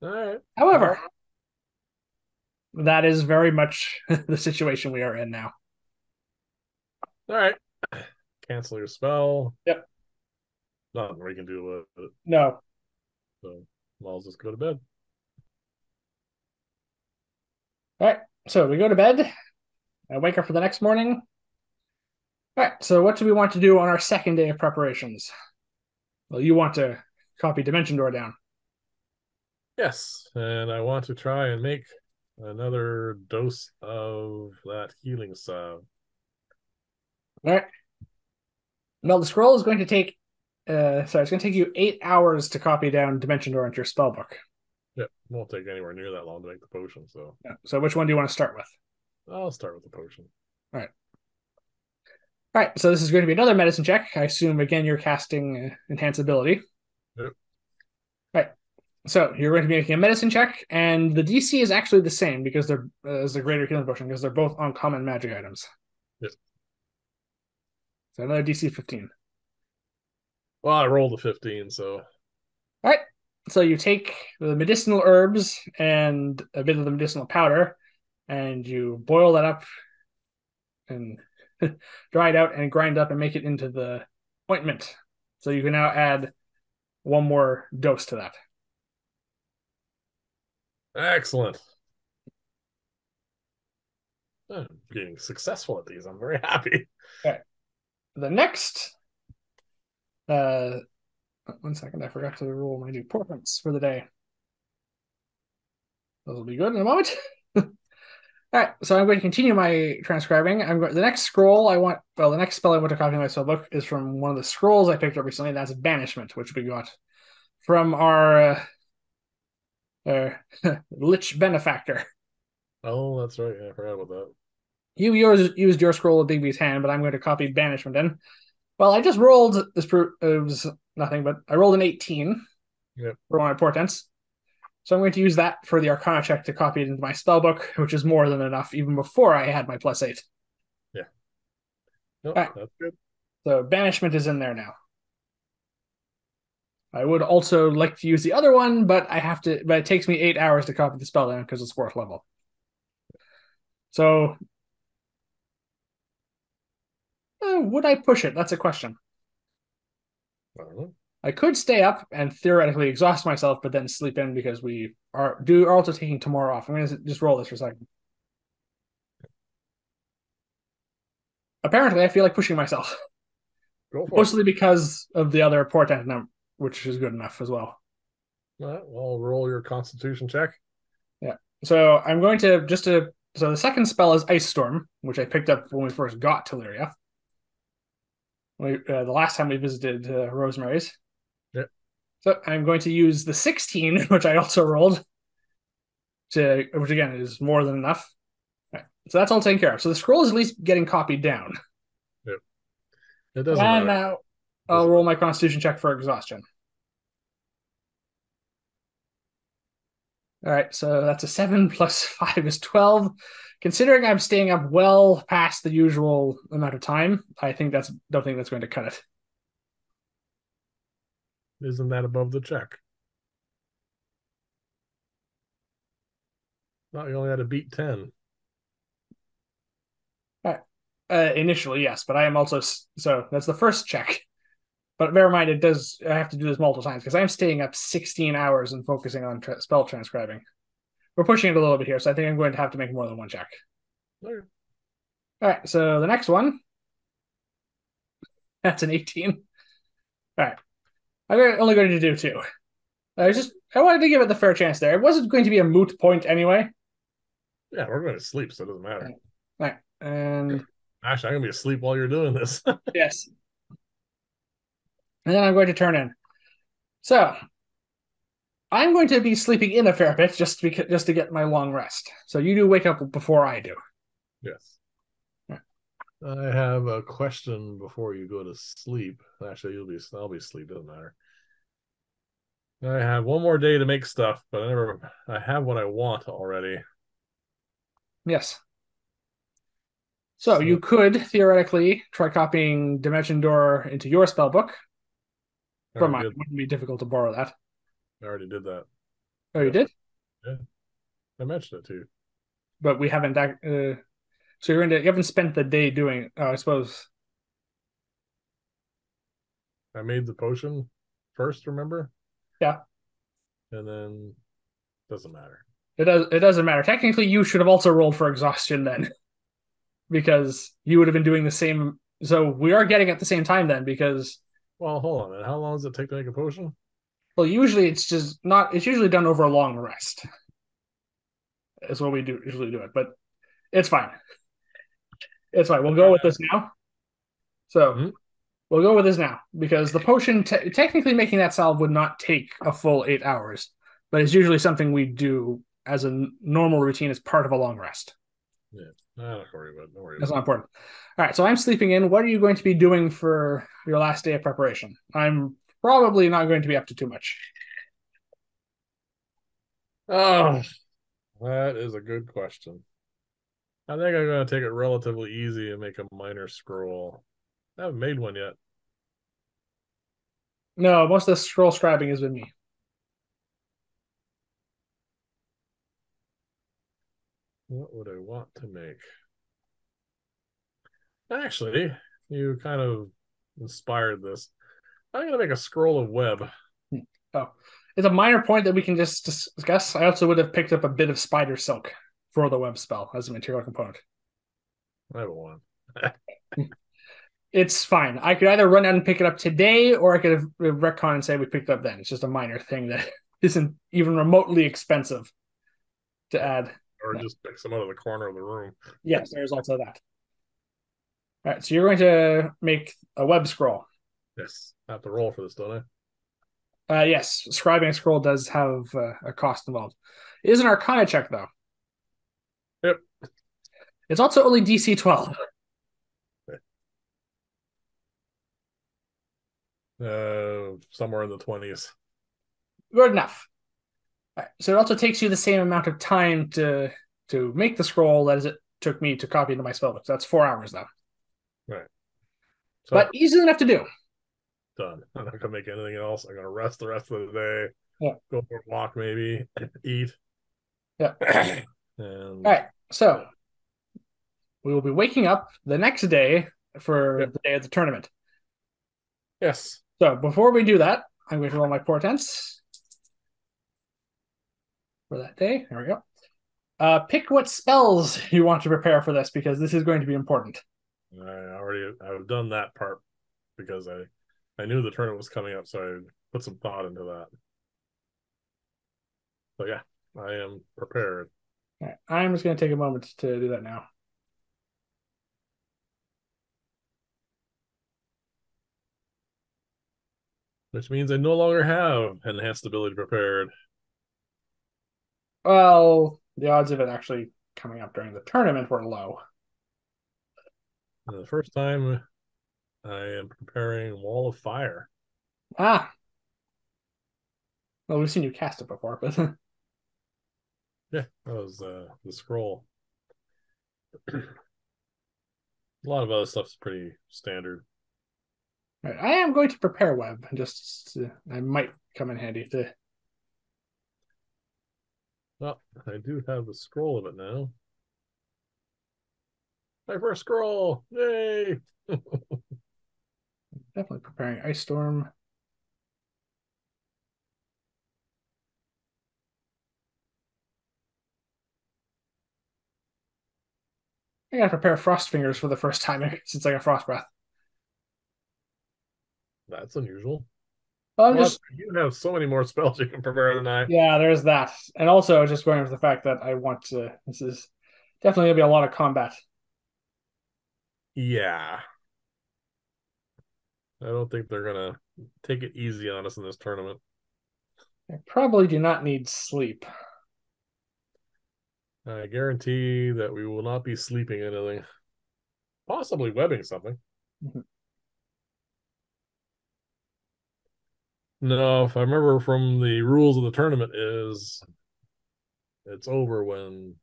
All right. However, that is very much the situation we are in now. All right. Cancel your spell. Yep. Nothing we can do with it. No. So, I'll just go to bed. All right. So, we go to bed. I wake up for the next morning. All right. So, what do we want to do on our second day of preparations? Well, you want to copy Dimension Door down. Yes. And I want to try and make another dose of that healing salve. All right. Well, the scroll is going to take... Uh, sorry, it's going to take you eight hours to copy down Dimension Door into your spellbook. Yeah, won't take anywhere near that long to make the potion, so... Yeah. So which one do you want to start with? I'll start with the potion. All right. All right, so this is going to be another medicine check. I assume, again, you're casting uh, Enhance Ability. Yep. All right, so you're going to be making a medicine check, and the D C is actually the same because they're uh, as the Greater Healing Potion, because they're both uncommon magic items. Yep. So another D C fifteen. Well, I rolled a fifteen, so... All right. So you take the medicinal herbs and a bit of the medicinal powder, and you boil that up and dry it out and grind up and make it into the ointment. So you can now add one more dose to that. Excellent. I'm being successful at these. I'm very happy. All right. The next... Uh, one second, I forgot to roll my new portents for the day. Those will be good in a moment. All right, so I'm going to continue my transcribing. I'm going the next scroll I want. Well, the next spell I want to copy in my spellbook is from one of the scrolls I picked up recently. That's Banishment, which we got from our uh, our Lich benefactor. Oh, that's right. I forgot about that. You yours used your scroll of Digby's hand, but I'm going to copy Banishment in. Well, I just rolled, this proves nothing, but I rolled an eighteen yep. for my portents. So I'm going to use that for the Arcana check to copy it into my spellbook, which is more than enough, even before I had my plus eight. Yeah. Nope, right. That's good. So Banishment is in there now. I would also like to use the other one, but I have to. But it takes me eight hours to copy the spell down because it's fourth level. So... Uh, would I push it? That's a question. I don't know. I could stay up and theoretically exhaust myself, but then sleep in because we are do are also taking tomorrow off. I'm going to just roll this for a second. Apparently, I feel like pushing myself. Go for Mostly it. Because of the other portent number, which is good enough as well. All right, well, roll your Constitution check. Yeah. So I'm going to just to... So the second spell is Ice Storm, which I picked up when we first got to Lyria. We, uh, the last time we visited uh, Rosemary's. Yep. So I'm going to use the sixteen, which I also rolled, to, which again is more than enough. All right. So that's all taken care of. So the scroll is at least getting copied down. Yep. It doesn't and matter. Now I'll doesn't roll my Constitution check for exhaustion. All right, so that's a seven plus five is twelve. Considering I'm staying up well past the usual amount of time, I think that's don't think that's going to cut it. Isn't that above the check? No, you only had to beat ten. All right. Uh, initially, yes, but I am also so that's the first check. But bear in mind, it does. I have to do this multiple times because I'm staying up sixteen hours and focusing on tra- spell transcribing. We're pushing it a little bit here, so I think I'm going to have to make more than one check. Sure. All right, so the next one. That's an eighteen. All right. I'm only going to do two. I was just I wanted to give it the fair chance there. It wasn't going to be a moot point anyway. Yeah, we're going to sleep, so it doesn't matter. All right. All right. And actually, I'm going to be asleep while you're doing this. Yes. And then I'm going to turn in. So I'm going to be sleeping in a fair bit just to, be, just to get my long rest. So you do wake up before I do. Yes. Right. I have a question before you go to sleep. Actually, you'll be I'll be asleep. Doesn't matter. I have one more day to make stuff, but I never. I have what I want already. Yes. So, so you could theoretically try copying Dimension Door into your spellbook. From mine, it wouldn't be difficult to borrow that. I already did that. Oh, you did? Yeah. I matched that too. But we haven't. Uh, so you're in the, you haven't spent the day doing it, uh, I suppose. I made the potion first, remember? Yeah. And then doesn't matter. It does. It doesn't matter. Technically, you should have also rolled for exhaustion then, because you would have been doing the same. So we are getting at the same time then, because. Well, hold on. And how long does it take to make a potion? Well, usually it's just not. It's usually done over a long rest. Is what we do usually do it, but it's fine. It's fine. We'll go with this now. So mm-hmm. we'll go with this now because the potion, te- technically making that salve would not take a full eight hours, but it's usually something we do as a n- normal routine as part of a long rest. Yeah, no, don't worry about it. Don't worry. That's not important. All right, so I'm sleeping in. What are you going to be doing for your last day of preparation? I'm probably not going to be up to too much. Oh. That is a good question. I think I'm going to take it relatively easy and make a minor scroll. I haven't made one yet. No, most of the scroll scribing has been me. What would I want to make? Actually, you kind of inspired this. I'm going to make a scroll of web. Oh. It's a minor point that we can just discuss. I also would have picked up a bit of spider silk for the web spell as a material component. I have one. It's fine. I could either run out and pick it up today, or I could have retcon and say we picked it up then. It's just a minor thing that isn't even remotely expensive to add. Or no. Just pick some out of the corner of the room. Yes, there's also that. All right, so you're going to make a web scroll. Yes, I have to roll for this, don't I? Uh, yes, scribing a scroll does have uh, a cost involved. It is an Arcana check, though. Yep. It's also only D C twelve. Uh, somewhere in the twenties. Good enough. All right, so it also takes you the same amount of time to to make the scroll as it took me to copy into my spellbook. So that's four hours, though. Right. So- but easy enough to do. Done. I'm not gonna make anything else. I'm gonna rest the rest of the day. Yeah. Go for a walk, maybe eat. Yeah. And... All right. So we will be waking up the next day for yep. the day of the tournament. Yes. So before we do that, I'm going to roll my portents for that day. There we go. Uh, pick what spells you want to prepare for this because this is going to be important. I already I've done that part because I. I knew the tournament was coming up, so I put some thought into that. So yeah, I am prepared. All right. I'm just going to take a moment to do that now. Which means I no longer have enhanced ability prepared. Well, the odds of it actually coming up during the tournament were low. The first time... I am preparing Wall of Fire. Ah. Well, we've seen you cast it before, but... yeah, that was uh, the scroll. A lot of other stuff's pretty standard. All right, I am going to prepare web. Just uh, I might come in handy to... Well, I do have the scroll of it now. My first scroll! Yay! Definitely preparing Ice Storm. I gotta prepare Frost Fingers for the first time since I got Frost Breath. That's unusual. Well, well, just... You have so many more spells you can prepare than I. Yeah, there's that. And also just going with the fact that I want to... This is definitely going to be a lot of combat. Yeah. I don't think they're going to take it easy on us in this tournament. I probably do not need sleep. I guarantee that we will not be sleeping anything. Possibly webbing something. Mm-hmm. No, if I remember from the rules of the tournament is it's over when...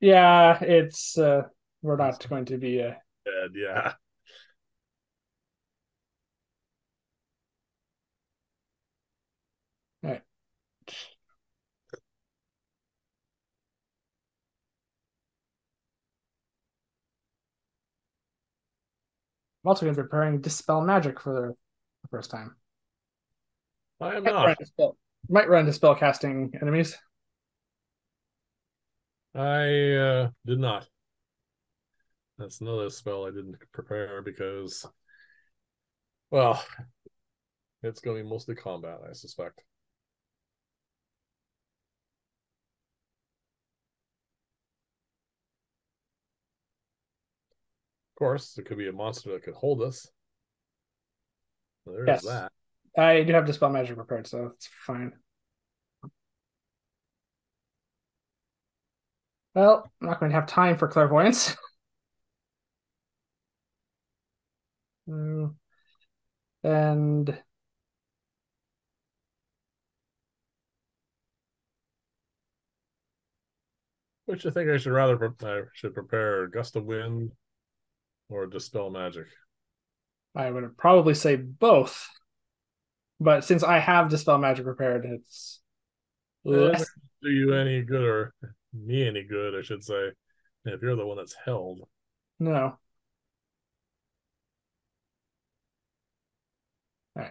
Yeah, it's... Uh, we're not going to be... Uh... Dead, yeah. All right. I'm also going to be preparing Dispel Magic for the first time. I am might not. Run spell, might run into spell casting enemies. I uh, did not. That's another spell I didn't prepare because, well, it's going to be mostly combat, I suspect. Of course, there could be a monster that could hold us. So there's yes. that. I do have Dispel Magic prepared, so it's fine. Well, I'm not going to have time for clairvoyance. mm. And which I think I should rather pre I should prepare Gust of Wind or Dispel Magic. I would probably say both. But since I have Dispel Magic prepared, it's... Well, that doesn't do you any good, or me any good, I should say, if you're the one that's held. No. All right.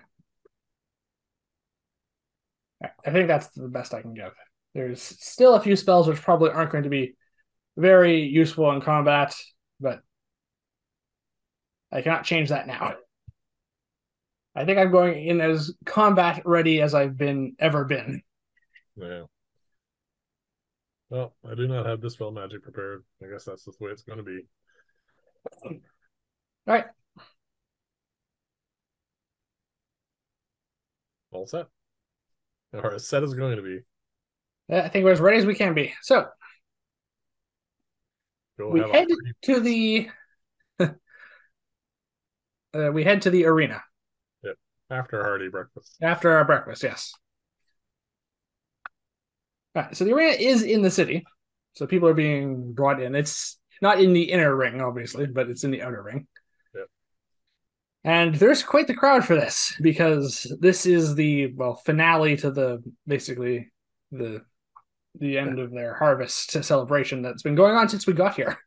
All right. I think that's the best I can give. There's still a few spells which probably aren't going to be very useful in combat, but I cannot change that now. I think I'm going in as combat ready as I've been ever been. Yeah. Well, I do not have Dispel Magic prepared. I guess that's the way it's going to be. All right. All set. Or as set as going to be. Yeah, I think we're as ready as we can be. So, You'll we head to the uh, we head to the arena. After hearty breakfast. After our breakfast, yes. All right, so the arena is in the city. So people are being brought in. It's not in the inner ring, obviously, but it's in the outer ring. Yep. And there's quite the crowd for this, because this is the, well, finale to the, basically, the the end yeah. of their harvest celebration that's been going on since we got here.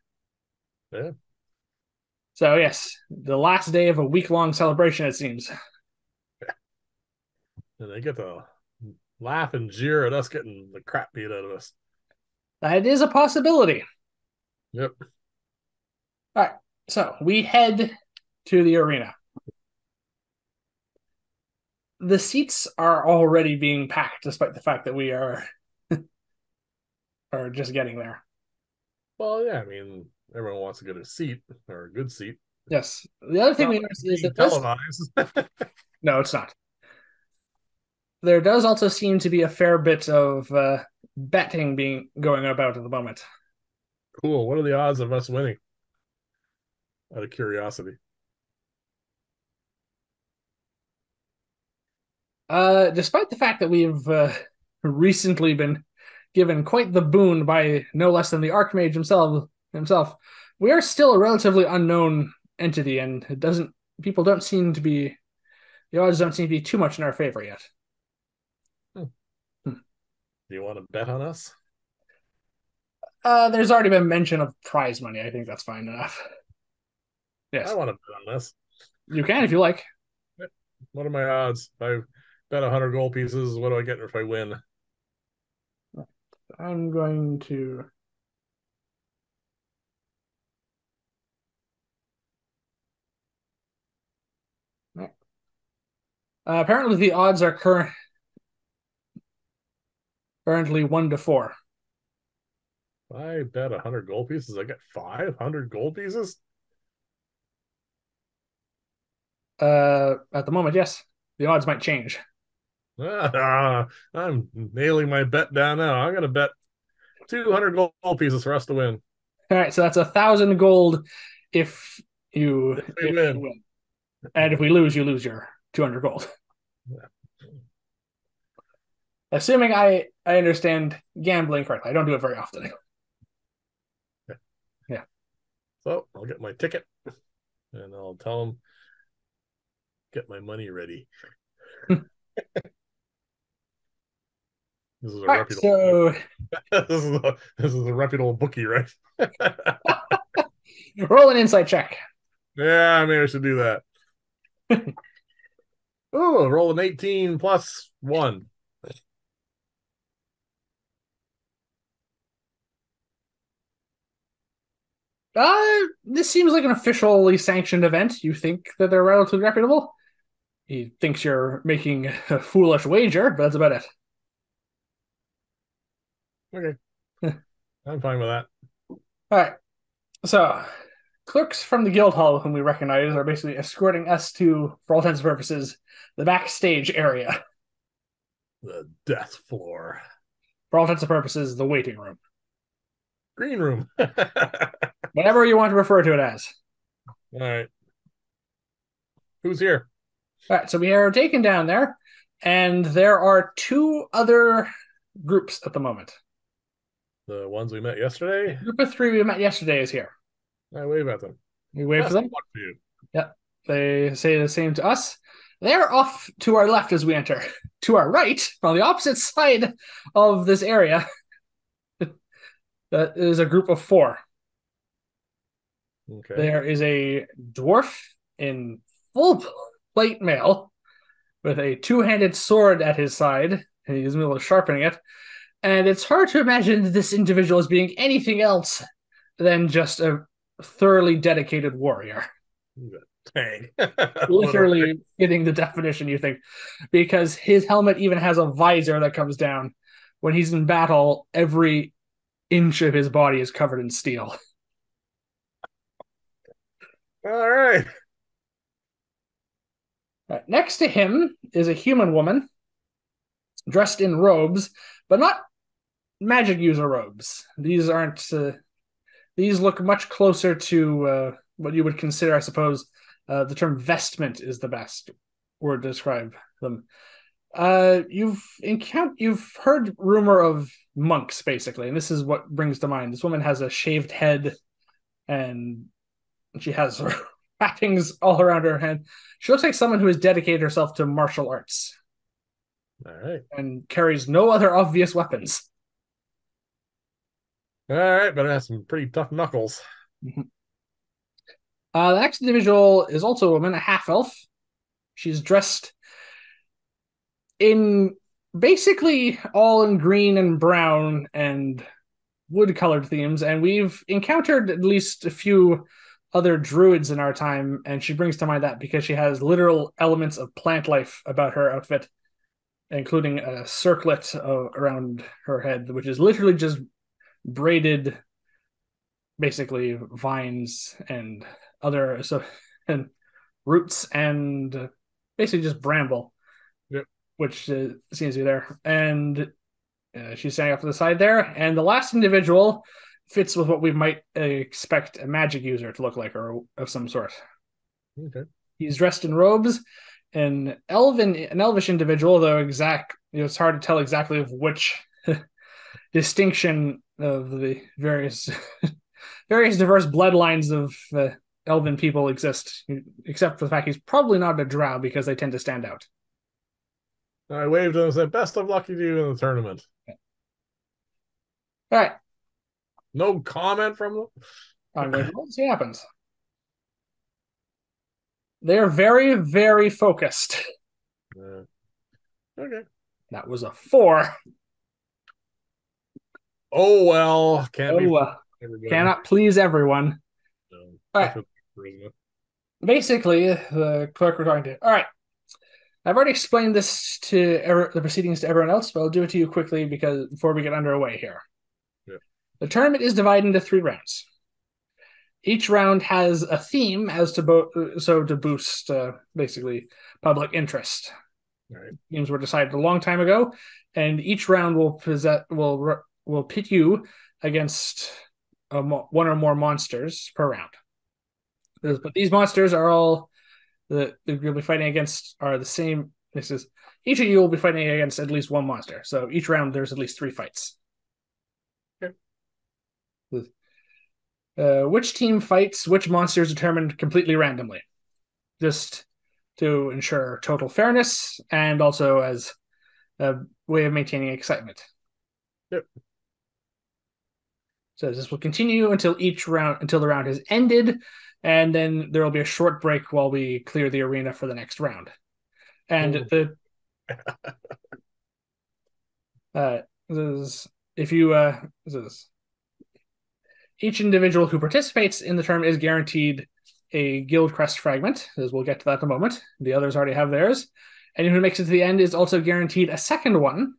Yeah. So, yes, the last day of a week-long celebration, it seems. And they get to laugh and jeer at us getting the crap beat out of us. That is a possibility. Yep. All right. So we head to the arena. The seats are already being packed, despite the fact that we are, are just getting there. Well, yeah. I mean, everyone wants to get a seat or a good seat. Yes. The other thing we noticed is that televised. No, it's not. There does also seem to be a fair bit of uh, betting being going about at the moment. Cool. What are the odds of us winning? Out of curiosity. Uh, despite the fact that we've uh, recently been given quite the boon by no less than the Archmage himself, himself, we are still a relatively unknown entity, and it doesn't. People don't seem to be. The odds don't seem to be too much in our favor yet. Do you want to bet on us? Uh, there's already been mention of prize money. I think that's fine enough. Yes. I want to bet on this. You can if you like. What are my odds? If I bet one hundred gold pieces, what do I get if I win? I'm going to... Uh, apparently the odds are current... Currently one to four. I bet a hundred gold pieces. I get five hundred gold pieces. Uh, at the moment, yes. The odds might change. Ah, I'm nailing my bet down now. I'm gonna bet two hundred gold pieces for us to win. All right, so that's a thousand gold if you, if we if win. you win, and if we lose, you lose your two hundred gold. Yeah. Assuming I, I understand gambling correctly. I don't do it very often. Yeah. yeah. So I'll get my ticket and I'll tell them, get my money ready. This is a right, reputable so... this, is a, this is a reputable bookie, right? Roll an insight check. Yeah, I mean, I should do that. Oh, roll an eighteen plus one. Uh, this seems like an officially sanctioned event. You think that they're relatively reputable? He thinks you're making a foolish wager, but that's about it. Okay. I'm fine with that. All right. So, clerks from the guild hall, whom we recognize, are basically escorting us to, for all intents and purposes, the backstage area. The death floor. For all intents and purposes, the waiting room. Green room. Whatever you want to refer to it as. All right. Who's here? All right, so we are taken down there, and there are two other groups at the moment. The ones we met yesterday? The group of three we met yesterday is here. I wave at them. You wave for them? For you. Yep. They say the same to us. They're off to our left as we enter. To our right, on the opposite side of this area, that is a group of four. Okay. There is a dwarf in full plate mail with a two-handed sword at his side, and he's in the middle of sharpening it. And it's hard to imagine this individual as being anything else than just a thoroughly dedicated warrior. Dang. Literally getting the definition, you think, because his helmet even has a visor that comes down. When he's in battle, every inch of his body is covered in steel. All right. All right. Next to him is a human woman dressed in robes, but not magic user robes. These aren't. Uh, these look much closer to uh, what you would consider, I suppose. Uh, the term vestment is the best word to describe them. Uh, you've encountered. You've heard rumor of monks, basically, and this is what brings to mind. This woman has a shaved head, and she has wrappings all around her head. She looks like someone who has dedicated herself to martial arts. All right. And carries no other obvious weapons. All right, but it has some pretty tough knuckles. Mm-hmm. Uh, the next individual is also a woman, a half-elf. She's dressed in basically all in green and brown and wood-colored themes, and we've encountered at least a few other druids in our time, and she brings to mind that because she has literal elements of plant life about her outfit, including a circlet of, around her head, which is literally just braided, basically, vines and other so and roots and basically just bramble, yep. Which uh, seems to be there. And uh, she's standing off to the side there, and the last individual fits with what we might expect a magic user to look like, or of some sort. Okay. He's dressed in robes, an elven, an elvish individual, though exact. You know, it's hard to tell exactly of which distinction of the various, various diverse bloodlines of uh, elven people exist, except for the fact he's probably not a drow because they tend to stand out. I waved and said, "Best of luck to you in the tournament." Okay. All right. No comment from them? I'm going to see what happens. They're very, very focused. Uh, okay. That was a four. Oh, well. Can't oh, uh, cannot please everyone. No, all right. Basically, the clerk we're talking to. All right. I've already explained this to er- the proceedings to everyone else, but I'll do it to you quickly because before we get underway here. The tournament is divided into three rounds. Each round has a theme, as to bo- so to boost uh, basically public interest. Right. Themes were decided a long time ago, and each round will possess, will will pit you against a mo- one or more monsters per round. But these monsters are all the the group we'll be fighting against are the same. This is each of you will be fighting against at least one monster. So each round there's at least three fights. Uh, which team fights which monster is determined completely randomly, just to ensure total fairness and also as a way of maintaining excitement. Yep. So this will continue until each round, until the round has ended, and then there will be a short break while we clear the arena for the next round. And Ooh. the uh, this is, if you uh, this is, each individual who participates in the tournament is guaranteed a Guild Crest fragment, as we'll get to that in a moment. The others already have theirs. Anyone who makes it to the end is also guaranteed a second one.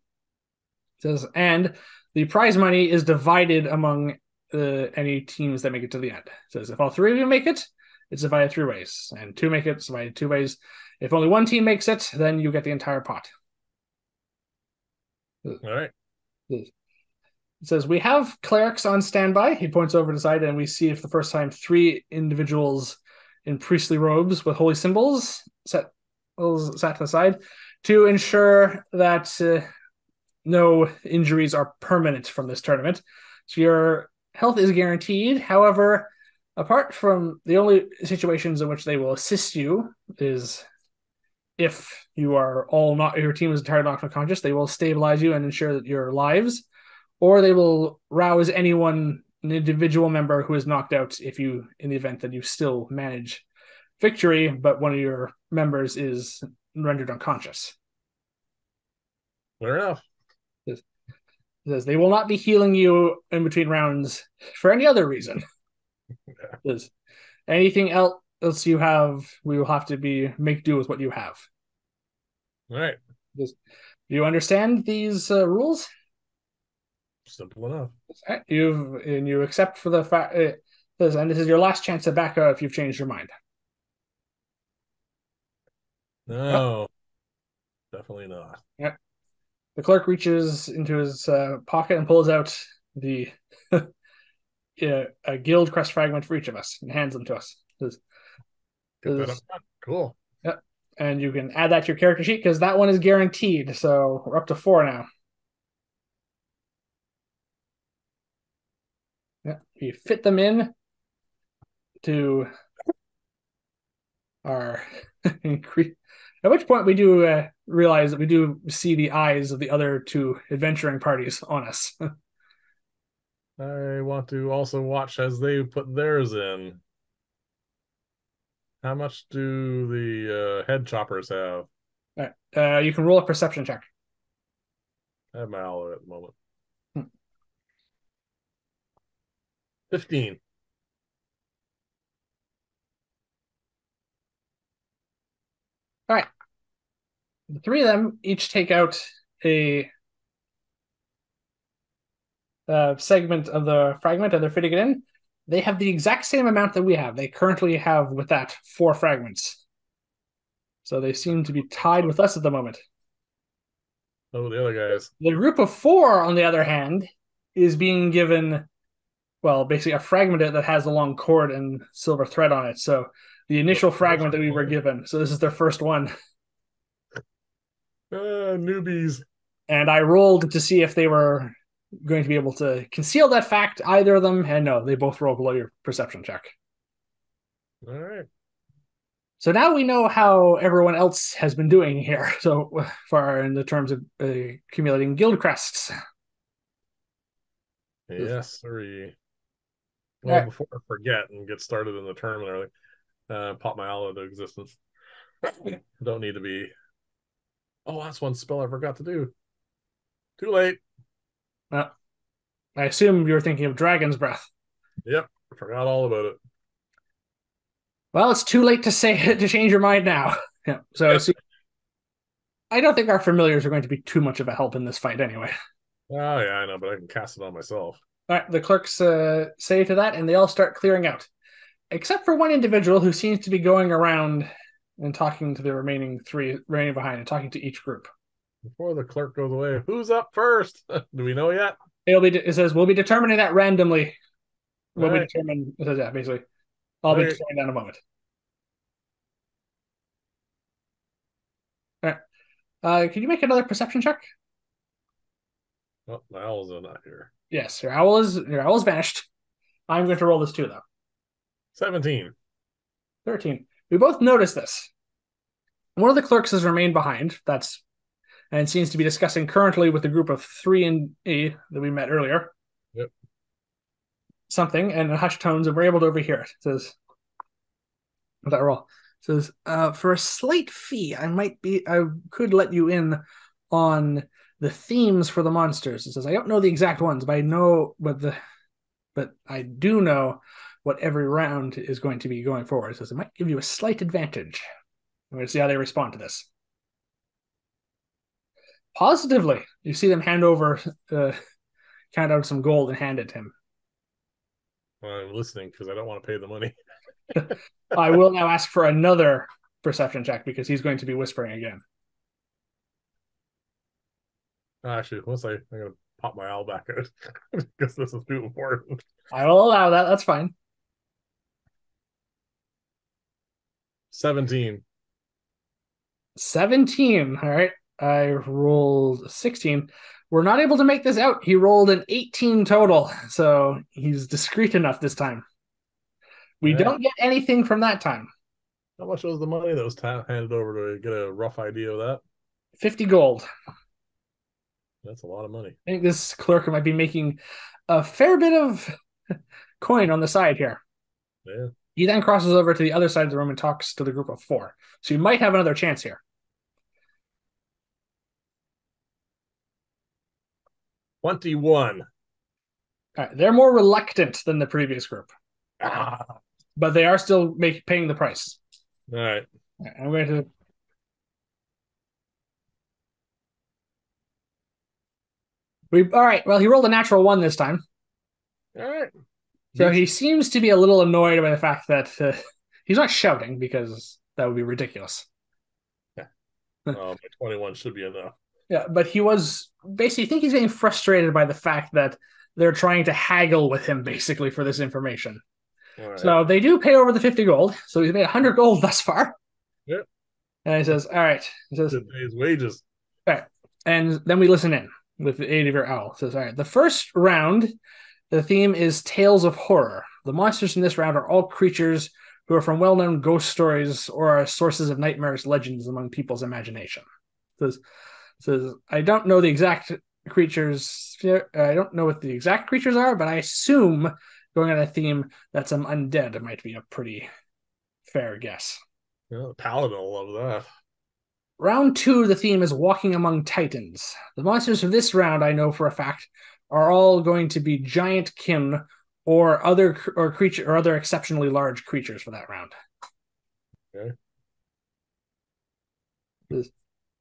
It says, and the prize money is divided among uh, any teams that make it to the end. It says, if all three of you make it, it's divided three ways. And two make it, it's divided two ways. If only one team makes it, then you get the entire pot. All right. It says, we have clerics on standby. He points over to the side, and we see for the first time three individuals in priestly robes with holy symbols set sat to the side to ensure that uh, no injuries are permanent from this tournament. So your health is guaranteed. However, apart from the only situations in which they will assist you is if you are all not, your team is entirely knocked unconscious, they will stabilize you and ensure that you're alive, or they will rouse anyone, an individual member who is knocked out if you, in the event that you still manage victory, but one of your members is rendered unconscious. Fair enough. It says they will not be healing you in between rounds for any other reason. Yeah. Anything else you have, we will have to be make do with what you have. All right. It says, do you understand these uh, rules? Simple enough. Right. You've and you accept for the fact, uh, and this is your last chance to back out if you've changed your mind. No, oh. Definitely not. Yeah. The clerk reaches into his uh, pocket and pulls out the uh, a Guild Crest fragment for each of us and hands them to us. This, this, cool. Yeah. And you can add that to your character sheet because that one is guaranteed. So we're up to four now. Yeah. You fit them in to our increase. At which point we do uh, realize that we do see the eyes of the other two adventuring parties on us. I want to also watch as they put theirs in. How much do the uh, head choppers have? All right. Uh, you can roll a perception check. I have my olive at the moment. Hmm. fifteen. All right. The three of them each take out a uh, segment of the fragment and they're fitting it in. They have the exact same amount that we have. They currently have, with that, four fragments. So they seem to be tied with us at the moment. Oh, the other guys. The group of four, on the other hand, is being given, well, basically a fragment that has a long cord and silver thread on it. So the initial fragment that we were given. So this is their first one. Uh, newbies. And I rolled to see if they were going to be able to conceal that fact, either of them, and no, they both roll below your perception check. All right. So now we know how everyone else has been doing here so far in the terms of uh, accumulating Guild Crests. Yes, sir. Well, right. Before I forget and get started in the tournament, uh, pop my all into existence. Don't need to be. Oh, that's one spell I forgot to do. Too late. Uh, I assume you were thinking of Dragon's Breath. Yep, forgot all about it. Well, it's too late to say to change your mind now. Yeah. So yes. I don't think our familiars are going to be too much of a help in this fight, anyway. Oh yeah, I know, but I can cast it on myself. All right. The clerks uh, say to that, and they all start clearing out, except for one individual who seems to be going around and talking to the remaining three remaining behind and talking to each group. Before the clerk goes away, who's up first? Do we know yet? It'll be, it says, we'll be determining that randomly. We'll right. be determining, it says, yeah, basically. I'll right. be determining that in a moment. All right. Uh, can you make another perception check? Oh, my owls are not here. Yes, your owl is, your owl is vanished. I'm going to roll this too, though. seventeen. thirteen. We both notice this. One of the clerks has remained behind. That's and seems to be discussing currently with the group of three and E that we met earlier. Yep. something, and in hushed tones, and we're able to overhear it. It says, that roll. It says, uh, for a slight fee, I might be, I could let you in on the themes for the monsters. It says, I don't know the exact ones, but I know what the, but I do know what every round is going to be going forward. It says, it might give you a slight advantage. We're going to see how they respond to this. Positively, you see them hand over, uh, count out some gold and hand it to him. Well, I'm listening because I don't want to pay the money. I will now ask for another perception check because he's going to be whispering again. Actually, once I, I'm going to pop my owl back out because this is too important. I will allow that. That's fine. seventeen. seventeen. All right. I rolled sixteen. We're not able to make this out. He rolled an eighteen total, so he's discreet enough this time. We yeah. don't get anything from that time. How much was the money that was handed over to get a rough idea of that? fifty gold. That's a lot of money. I think this clerk might be making a fair bit of coin on the side here. Yeah. He then crosses over to the other side of the room and talks to the group of four. So you might have another chance here. twenty-one. All right, they're more reluctant than the previous group. Ah. But they are still make, paying the price. All right. All right. I'm going to... We, all right, well, he rolled a natural one this time. All right. So yes. He seems to be a little annoyed by the fact that uh, he's not shouting, because that would be ridiculous. Yeah. Oh, twenty-one should be enough. Yeah, but he was basically, I think he's getting frustrated by the fact that they're trying to haggle with him basically for this information. All right. So they do pay over the fifty gold. So he's made one hundred gold thus far. Yep. And he says, all right. He says, today's wages. All right. And then we listen in with the aid of your owl. It says, all right, the first round, the theme is Tales of Horror. The monsters in this round are all creatures who are from well-known ghost stories or are sources of nightmarish legends among people's imagination. It says, Says, I don't know the exact creatures. I don't know what the exact creatures are, but I assume going on a theme that some undead might be a pretty fair guess. Yeah, the paladin will love that. Round two, the theme is Walking Among Titans. The monsters of this round, I know for a fact, are all going to be giant kin or other or creature or other exceptionally large creatures for that round. Okay. This,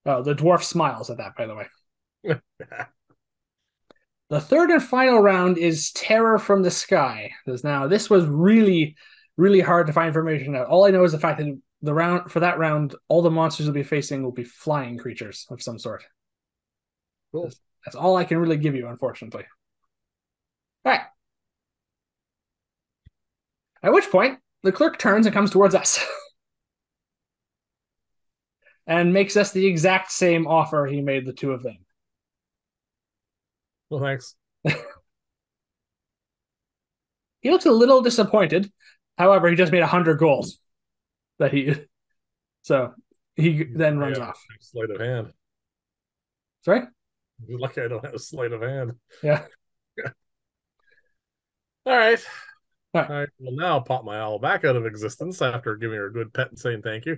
Oh, the dwarf smiles at that, by the way. The third and final round is Terror from the Sky. Now, this was really, really hard to find information out. All I know is the fact that the round for that round, all the monsters will be facing will be flying creatures of some sort. Cool. That's, that's all I can really give you, unfortunately. All right. At which point, the clerk turns and comes towards us. And makes us the exact same offer he made the two of them. Well, thanks. He looks a little disappointed. However, he just made one hundred goals. That he, so he then runs off. Sleight of hand. Sorry? You're lucky I don't have a sleight of hand. Yeah. Yeah. All right. All right. All right. Well, now I'll pop my owl back out of existence after giving her a good pet and saying thank you.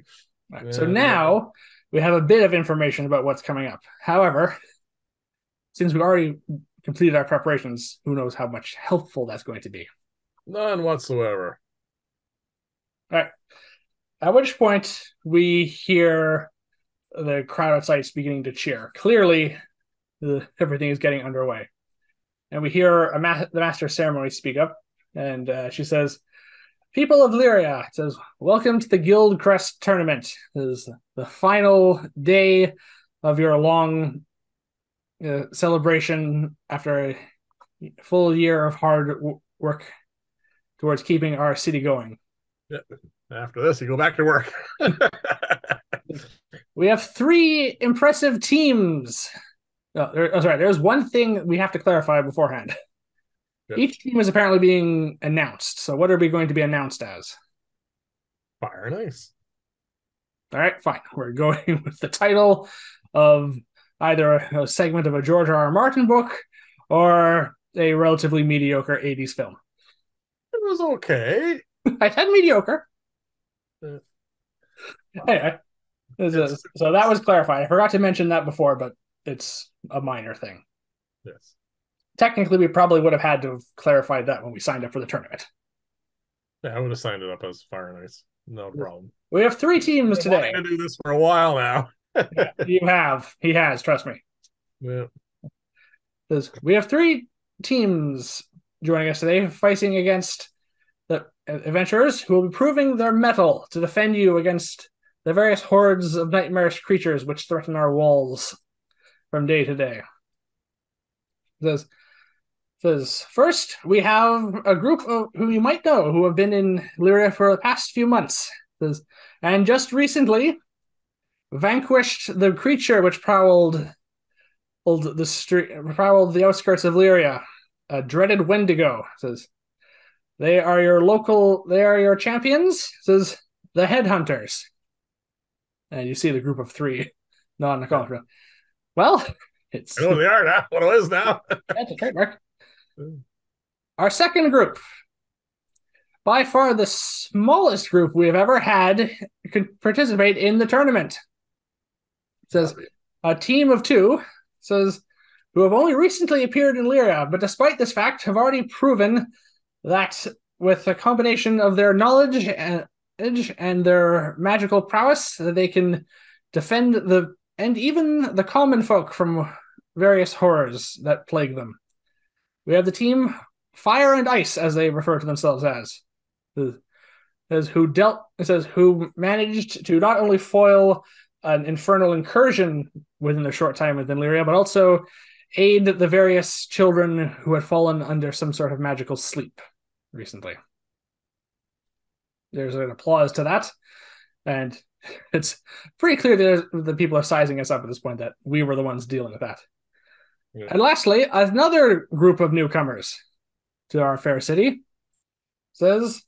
Right, yeah, so now yeah. we have a bit of information about what's coming up. However, since we already completed our preparations, who knows how much helpful that's going to be. None whatsoever. All right. At which point we hear the crowd outside is beginning to cheer. Clearly, the, everything is getting underway. And we hear a ma- the master of ceremony speak up, and uh, she says, people of Lyria, it says, welcome to the Guild Crest Tournament. It is the final day of your long uh, celebration after a full year of hard w- work towards keeping our city going. Yeah. After this, you go back to work. We have three impressive teams. Oh, there, oh, sorry, there's one thing we have to clarify beforehand. Yep. Each team is apparently being announced. So what are we going to be announced as? Fire and Ice. All right, fine. We're going with the title of either a segment of a George R R Martin book or a relatively mediocre eighties film. was okay. I had mediocre. Uh, wow. Anyway, this is, so that was clarified. I forgot to mention that before, but it's a minor thing. Yes. Technically, we probably would have had to have clarified that when we signed up for the tournament. Yeah, I would have signed it up as Fire and Ice. No problem. We have three teams today. I've been wanting to do this for a while now. Yeah, you have. He has, trust me. Yeah. We have three teams joining us today, fighting against the adventurers who will be proving their mettle to defend you against the various hordes of nightmarish creatures which threaten our walls from day to day. This, this. First, we have a group of, who you might know who have been in Lyria for the past few months. This, and just recently vanquished the creature which prowled, the street, prowled the outskirts of Lyria, a dreaded Wendigo. Says they are your local, they are your champions. Says the Headhunters, and you see the group of three non-contra. Well, it's oh, they are now. What it is now? That's a trademark. Our second group, by far the smallest group we have ever had could participate in the tournament. It says a team of two. Says who have only recently appeared in Lyria, but despite this fact, have already proven that with a combination of their knowledge and and their magical prowess, that they can defend the and even the common folk from various horrors that plague them. We have the team Fire and Ice, as they refer to themselves as, as who dealt says who managed to not only foil an infernal incursion within a short time within Lyria, but also aid the various children who had fallen under some sort of magical sleep recently. There's an applause to that, and it's pretty clear that the people are sizing us up at this point, that we were the ones dealing with that. Yeah. And lastly, another group of newcomers to our fair city, says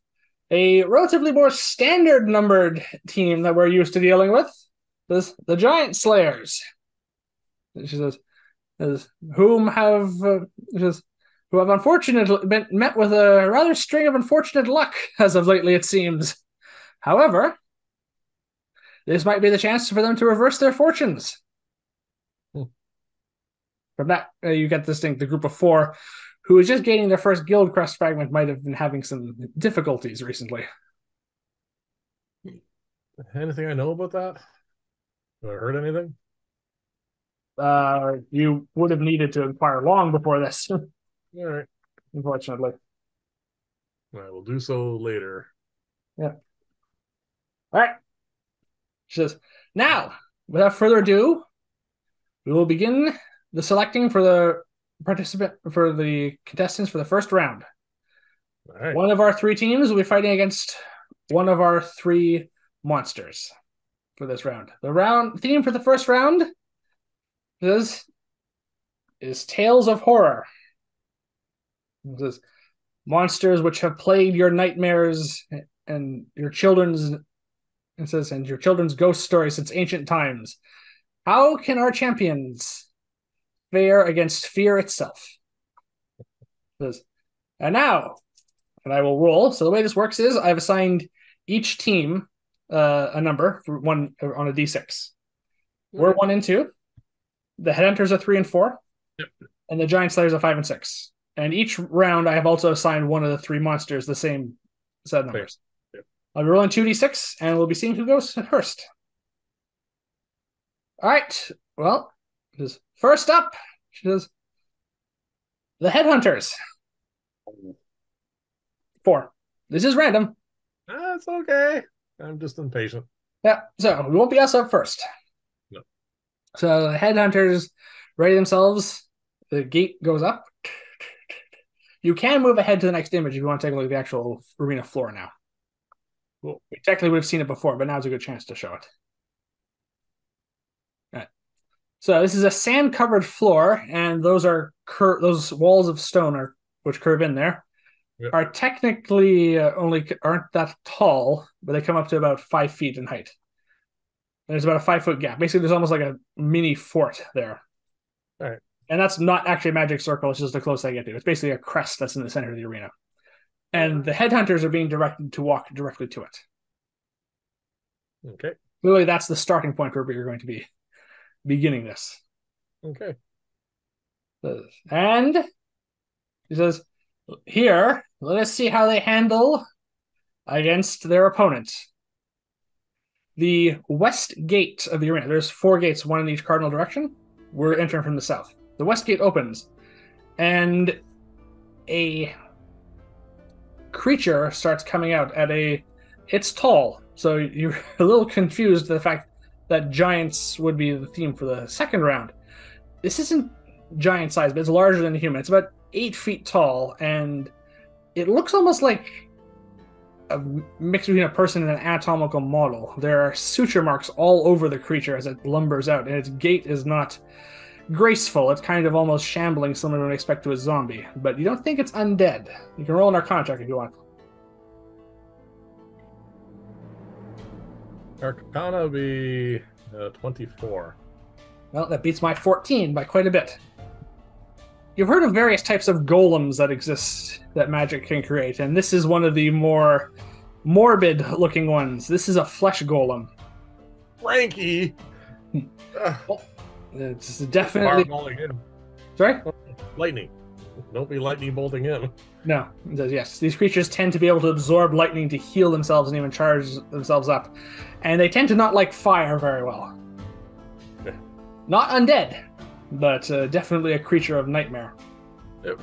a relatively more standard-numbered team that we're used to dealing with, This, the Giant Slayers, she says, is, whom have uh, says, who have unfortunately been met with a rather string of unfortunate luck as of lately, it seems. However, this might be the chance for them to reverse their fortunes. Hmm. From that, uh, you get this thing: the group of four, who is just gaining their first Guild Crest fragment, might have been having some difficulties recently. Anything I know about that? Have I heard anything? Uh, you would have needed to inquire long before this. All right. Unfortunately. I will do so later. Yeah. All right. She says, now, without further ado, we will begin the selecting for the participant for the contestants for the first round. All right. One of our three teams will be fighting against one of our three monsters. For this round, the round theme for the first round is is tales of horror. It says, monsters which have plagued your nightmares and your children's it says and your children's ghost stories since ancient times. How can our champions fare against fear itself? It says, and now, and I will roll. So the way this works is I've assigned each team Uh, a number for one on a d six. Mm-hmm. We're one and two. The Headhunters are three and four, yep. And the Giant Slayers are five and six. And each round, I have also assigned one of the three monsters the same set of numbers. Yep. I'll be rolling two d six, and we'll be seeing who goes first. All right. Well, first up, she says, the Headhunters. Four. This is random. That's okay. I'm just impatient. Yeah, so we won't be us up first. No. So the Headhunters ready themselves. The gate goes up. You can move ahead to the next image if you want to take a look at the actual arena floor now. Cool. We technically would have seen it before, but now's a good chance to show it. All right. So this is a sand-covered floor, and those are cur those walls of stone are which curve in there. Yep. Are technically uh, only aren't that tall, but they come up to about five feet in height. And there's about a five foot gap. Basically, there's almost like a mini fort there. All right. And that's not actually a magic circle. It's just the closest I get to. It's basically a crest that's in the center of the arena. and the headhunters are being directed to walk directly to it. Okay. Really, that's the starting point where we're going to be beginning this. Okay. And he says, here, let us see how they handle against their opponent. The west gate of the arena, there's four gates, one in each cardinal direction. We're entering from the south. The west gate opens, and a creature starts coming out at a... It's tall, so you're a little confused the fact that giants would be the theme for the second round. This isn't giant size, but it's larger than a human. It's about eight feet tall, and it looks almost like a mix between a person and an anatomical model. There are suture marks all over the creature as it lumbers out, and its gait is not graceful. It's kind of almost shambling, similar to what you expect to a zombie, but you don't think it's undead. You can roll an Arcana check if you want. Arcana would be uh, twenty-four. Well, that beats my fourteen by quite a bit. You've heard of various types of golems that exist that magic can create, and this is one of the more morbid-looking ones. This is a flesh golem. Frankie! Well, it's definitely... Sorry? Lightning. Don't be lightning bolting in. No. It says, yes, these creatures tend to be able to absorb lightning to heal themselves and even charge themselves up. And they tend to not like fire very well. Yeah. Not undead, but uh, definitely a creature of nightmare. Yep.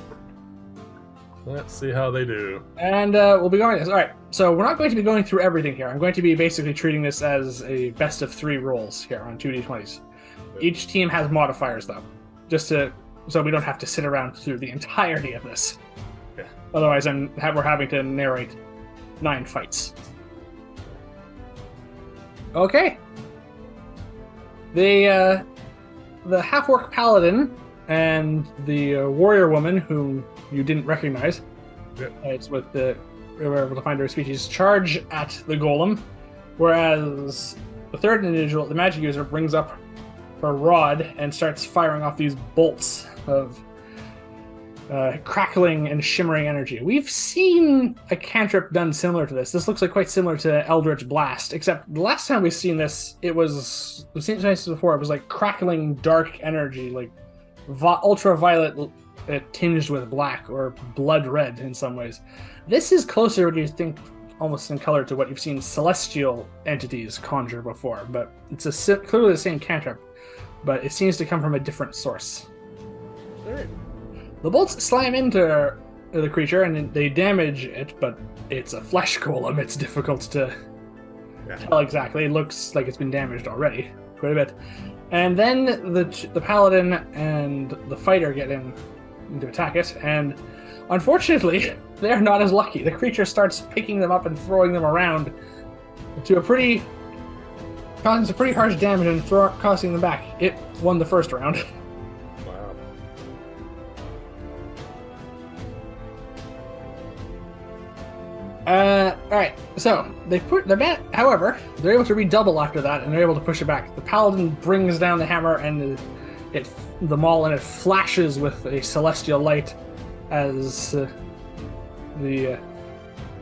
Let's see how they do. And uh, we'll be going this. All right, so we're not going to be going through everything here. I'm going to be basically treating this as a best of three rolls here on two d twenties. Yep. Each team has modifiers, though, just to so we don't have to sit around through the entirety of this. Yeah. Otherwise, I'm, we're having to narrate nine fights. Okay. The uh, the half-orc paladin and the uh, warrior woman, whom you didn't recognize, yeah. It's with the we were able to find her species, charge at the golem, whereas the third individual, the magic user, brings up her rod and starts firing off these bolts of uh, crackling and shimmering energy. We've seen a cantrip done similar to this. This looks like quite similar to Eldritch Blast, except the last time we've seen this, it was we've seen this before. It was like crackling dark energy, like ultraviolet uh, tinged with black or blood red in some ways. This is closer, do you think? Almost in color to what you've seen celestial entities conjure before, but it's a clearly the same cantrip. But it seems to come from a different source. Right. The bolts slam into the creature and they damage it, but it's a flesh golem. It's difficult to yeah. tell exactly. It looks like it's been damaged already quite a bit. And then the the paladin and the fighter get in to attack it, and unfortunately, they're not as lucky. The creature starts picking them up and throwing them around to a pretty... causing pretty harsh damage and throw, costing them back. It won the first round. Wow. Uh, Alright, so they put the bat. However, they're able to redouble after that and they're able to push it back. The paladin brings down the hammer and it, the maul, and it flashes with a celestial light as uh, the uh,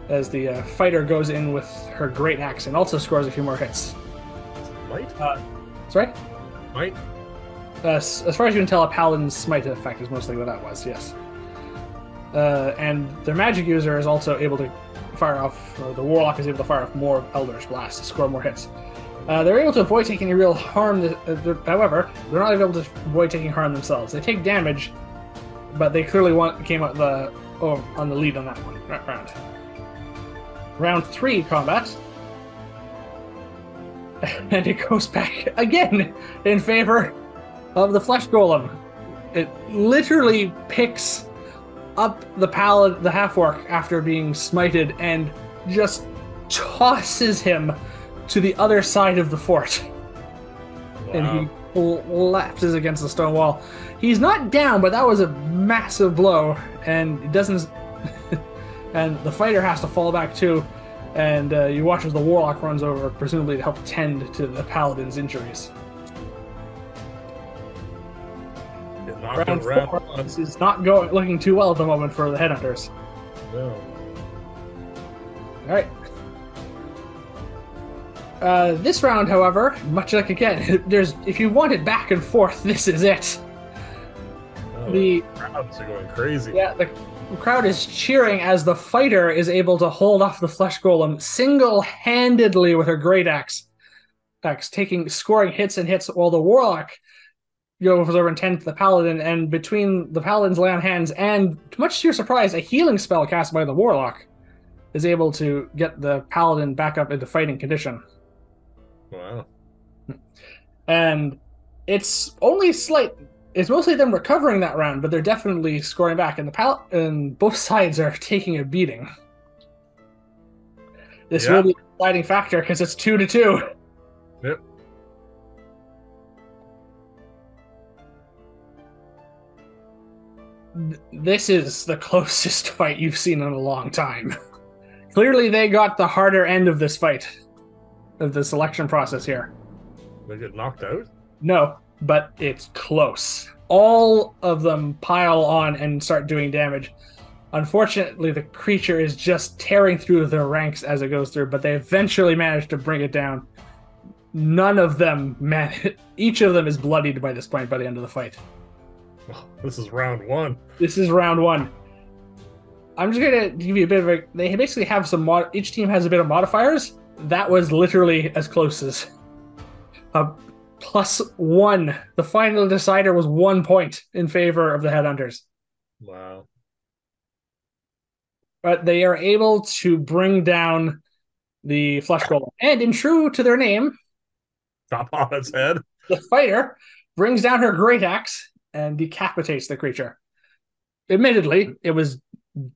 as the uh, fighter goes in with her great axe and also scores a few more hits. Might? Uh, sorry? Might? Uh, as far as you can tell, a paladin's smite effect is mostly what that was, yes. Uh, and their magic user is also able to fire off, or the warlock is able to fire off more Eldritch Blast, score more hits. Uh, they're able to avoid taking any real harm, that, uh, they're, however, they're not able to avoid taking harm themselves. They take damage, but they clearly want, came out the, oh, on the lead on that one, that round. Round three combat. And it goes back again in favor of the flesh golem. It literally picks up the paladin, the half-orc, after being smited, and just tosses him to the other side of the fort. Wow. And he collapses against the stone wall. He's not down, but that was a massive blow, and it doesn't. And the fighter has to fall back too. And uh, you watch as the warlock runs over, presumably to help tend to the paladin's injuries. Round four, this is not going looking too well at the moment for the headhunters. No. Alright. Uh, this round, however, much like again, there's if you want it back and forth, this is it. Oh, the crowds are going crazy. Yeah, the crowd is cheering as the fighter is able to hold off the flesh golem single-handedly with her great axe, axe taking scoring hits and hits, while the warlock goes over and tends to the paladin, and between the paladin's lay on hands and, much to your surprise, a healing spell cast by the warlock is able to get the paladin back up into fighting condition. Wow. And it's only slight. It's mostly them recovering that round, but they're definitely scoring back, and the pal- and both sides are taking a beating. This yeah. will be a deciding factor because it's two to two. Yep. This is the closest fight you've seen in a long time. Clearly, they got the harder end of this fight, of the selection process here. They get knocked out? No, but it's close. All of them pile on and start doing damage. Unfortunately, the creature is just tearing through their ranks as it goes through, but they eventually manage to bring it down. None of them man- Each of them is bloodied by this point by the end of the fight. This is round one. This is round one. I'm just going to give you a bit of a... They basically have some... Mod- each team has a bit of modifiers. That was literally as close as... Uh, plus one. The final decider was one point in favor of the Headhunters. Wow. But they are able to bring down the Flesh Golem. And in true to their name... Top on its head. The fighter brings down her great axe and decapitates the creature. Admittedly, it was...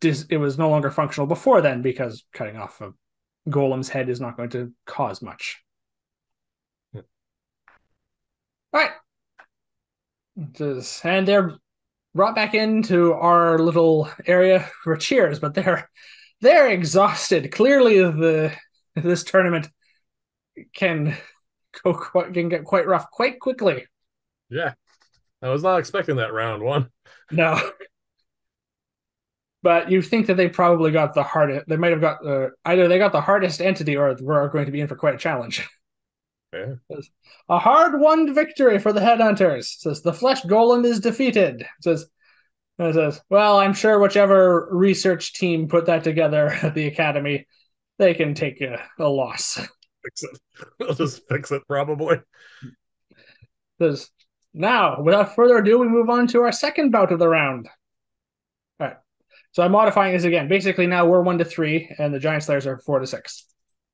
it was no longer functional before then, because cutting off a golem's head is not going to cause much. Yeah. All right. Just, and they're brought back into our little area for cheers, but they're they're exhausted. Clearly, the this tournament can go quite, can get quite rough quite quickly. Yeah. I was not expecting that round one. No. But you think that they probably got the hardest. They might have got the either they got the hardest entity, or we're going to be in for quite a challenge. Yeah. A hard-won victory for the Headhunters. It says the flesh golem is defeated. It says, it says, well, I'm sure whichever research team put that together at the academy, they can take a, a loss. Fix it. They'll just fix it probably. It says, now, without further ado, we move on to our second bout of the round. All right. So I'm modifying this again. Basically, now we're one to three, and the Giant Slayers are four to six.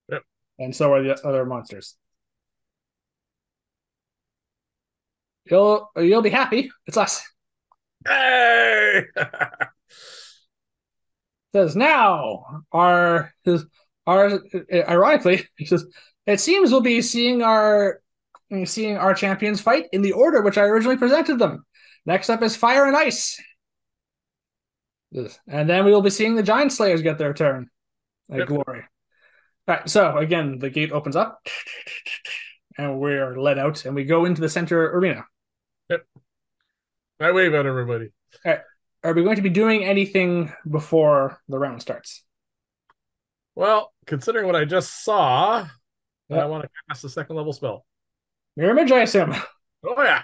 Yep. And so are the other monsters. You'll you'll be happy. It's us. Hey! Says now our our ironically it says it seems we'll be seeing our seeing our champions fight in the order which I originally presented them. Next up is Fire and Ice. And then we will be seeing the Giant Slayers get their turn at yep. glory. All right, so again, the gate opens up, and we are let out, and we go into the center arena. Yep. I wave at everybody. All right. Are we going to be doing anything before the round starts? Well, considering what I just saw, yep. I want to cast a second level spell. Mirror Image, I assume. Oh, yeah.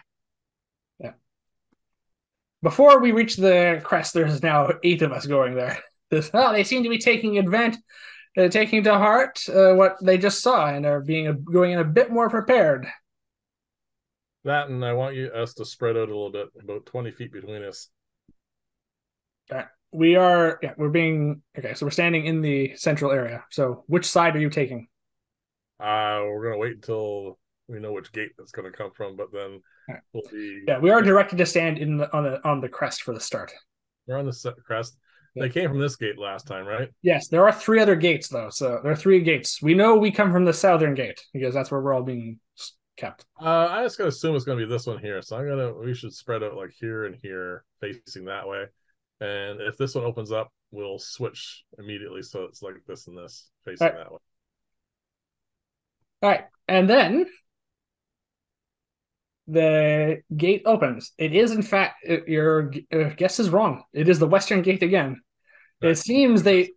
Before we reach the crest, there's now eight of us going there. This, oh, they seem to be taking advantage, uh, taking to heart uh, what they just saw, and are being a, going in a bit more prepared. That, and I want you us to spread out a little bit, about twenty feet between us. All right, we are. Yeah, we're being okay. So we're standing in the central area. So, which side are you taking? Uh, we're gonna wait until we know which gate that's going to come from, but then right. we'll be... Yeah, we are directed to stand in the, on the on the crest for the start. We're on the set crest. Yeah. They came from this gate last time, right? Yes, there are three other gates, though. So there are three gates. We know we come from the southern gate, because that's where we're all being kept. Uh, I'm just going to assume it's going to be this one here, so I'm going to... We should spread out, like, here and here, facing that way. And if this one opens up, we'll switch immediately, so it's like this and this, facing right. that way. All right, and then... The gate opens. It is, in fact, it, your uh, guess is wrong. It is the western gate again. Right. It seems they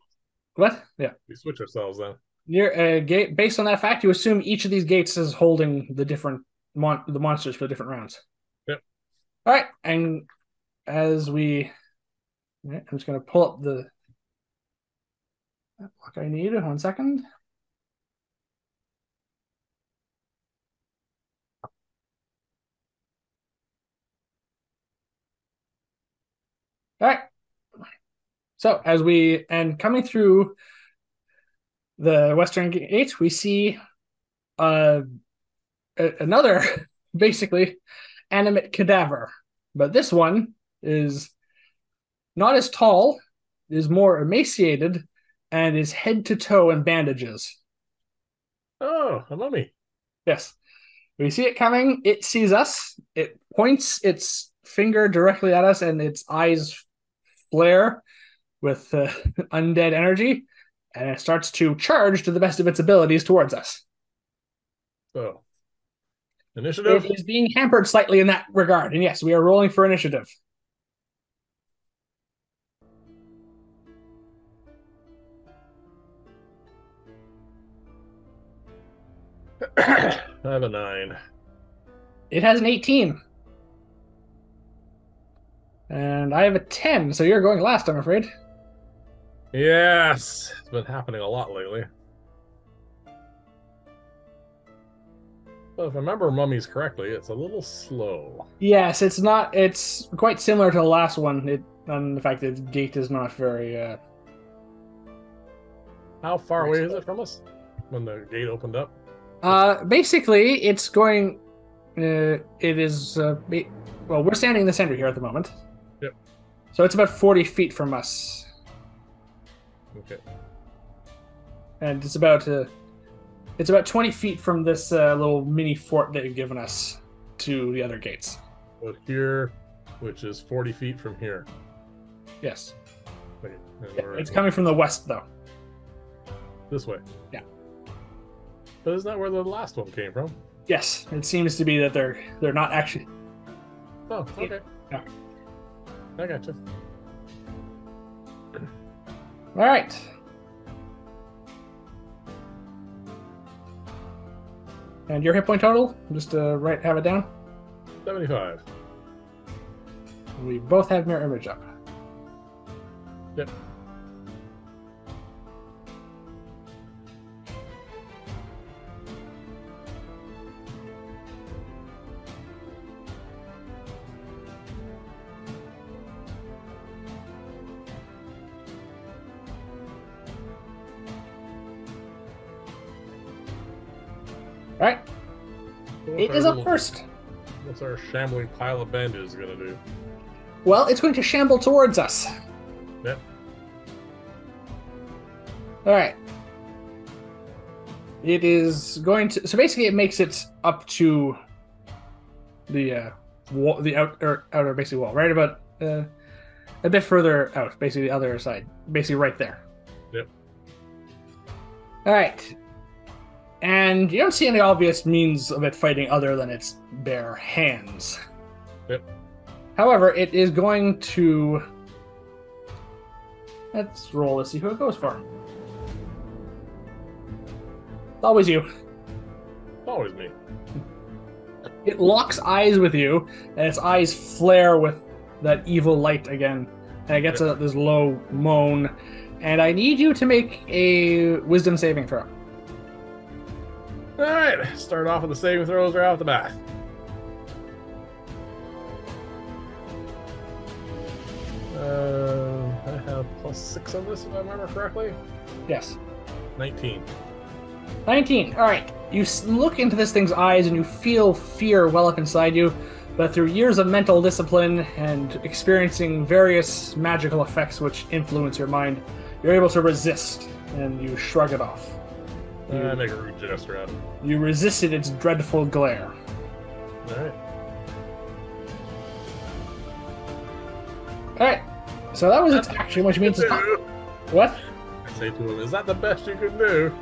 What? Yeah. We switch ourselves then. Near a gate. Based on that fact, you assume each of these gates is holding the different mon- the monsters for different rounds. Yep. All right, and as we, I'm just going to pull up the block I need. One second. All right. So as we and coming through the western gate, we see uh, a, another basically animate cadaver, but this one is not as tall, is more emaciated, and is head to toe in bandages. Oh, hello me. Yes, we see it coming. It sees us. It points its finger directly at us, and its eyes flare with uh, undead energy, and it starts to charge to the best of its abilities towards us. Oh. Initiative? It is being hampered slightly in that regard, and yes, we are rolling for initiative. I have a nine. It has an eighteen. And I have a ten, so you're going last, I'm afraid. Yes, it's been happening a lot lately. Well, if I remember mummies correctly, it's a little slow. Yes, it's not. It's quite similar to the last one. It, and the fact that the gate is not very. Uh, How far away is it from us when the gate opened up? Uh, basically, it's going. Uh, it is. Uh, be, well, we're standing in the center here at the moment. Yep. So it's about forty feet from us. Okay. And it's about uh, it's about twenty feet from this uh, little mini fort that you've given us to the other gates. So here, which is forty feet from here. Yes. Wait, yeah, it's coming from the west, though. This way. Yeah. But isn't that where the last one came from? Yes. It seems to be that they're they're not actually. Oh. Okay. Yeah. I gotcha. All right. And your hit point total? Just uh, right, have it down. seventy-five. We both have mirror image up. Yep. It is up first. What's our shambling pile of bandages going to do? Well, it's going to shamble towards us. Yep. All right. It is going to. So basically, it makes it up to the uh, wall, the outer, outer basically wall, right about uh, a bit further out, basically the other side, basically right there. Yep. All right. And you don't see any obvious means of it fighting other than its bare hands. Yep. However, it is going to... Let's roll to see who it goes for. It's always you. It's always me. It locks eyes with you, and its eyes flare with that evil light again. And it gets yep. a, this low moan. And I need you to make a wisdom saving throw. All right, start off with the saving throws right off the bat. Uh, I have plus six on this, if I remember correctly. Yes. nineteen. nineteen. All right. You look into this thing's eyes, and you feel fear well up inside you. But through years of mental discipline and experiencing various magical effects which influence your mind, you're able to resist, and you shrug it off. You, I make a rude gesture out of it. You resisted its dreadful glare. Alright. Alright. So that was its action, which means it's not... What? I say to him, is that the best you can do?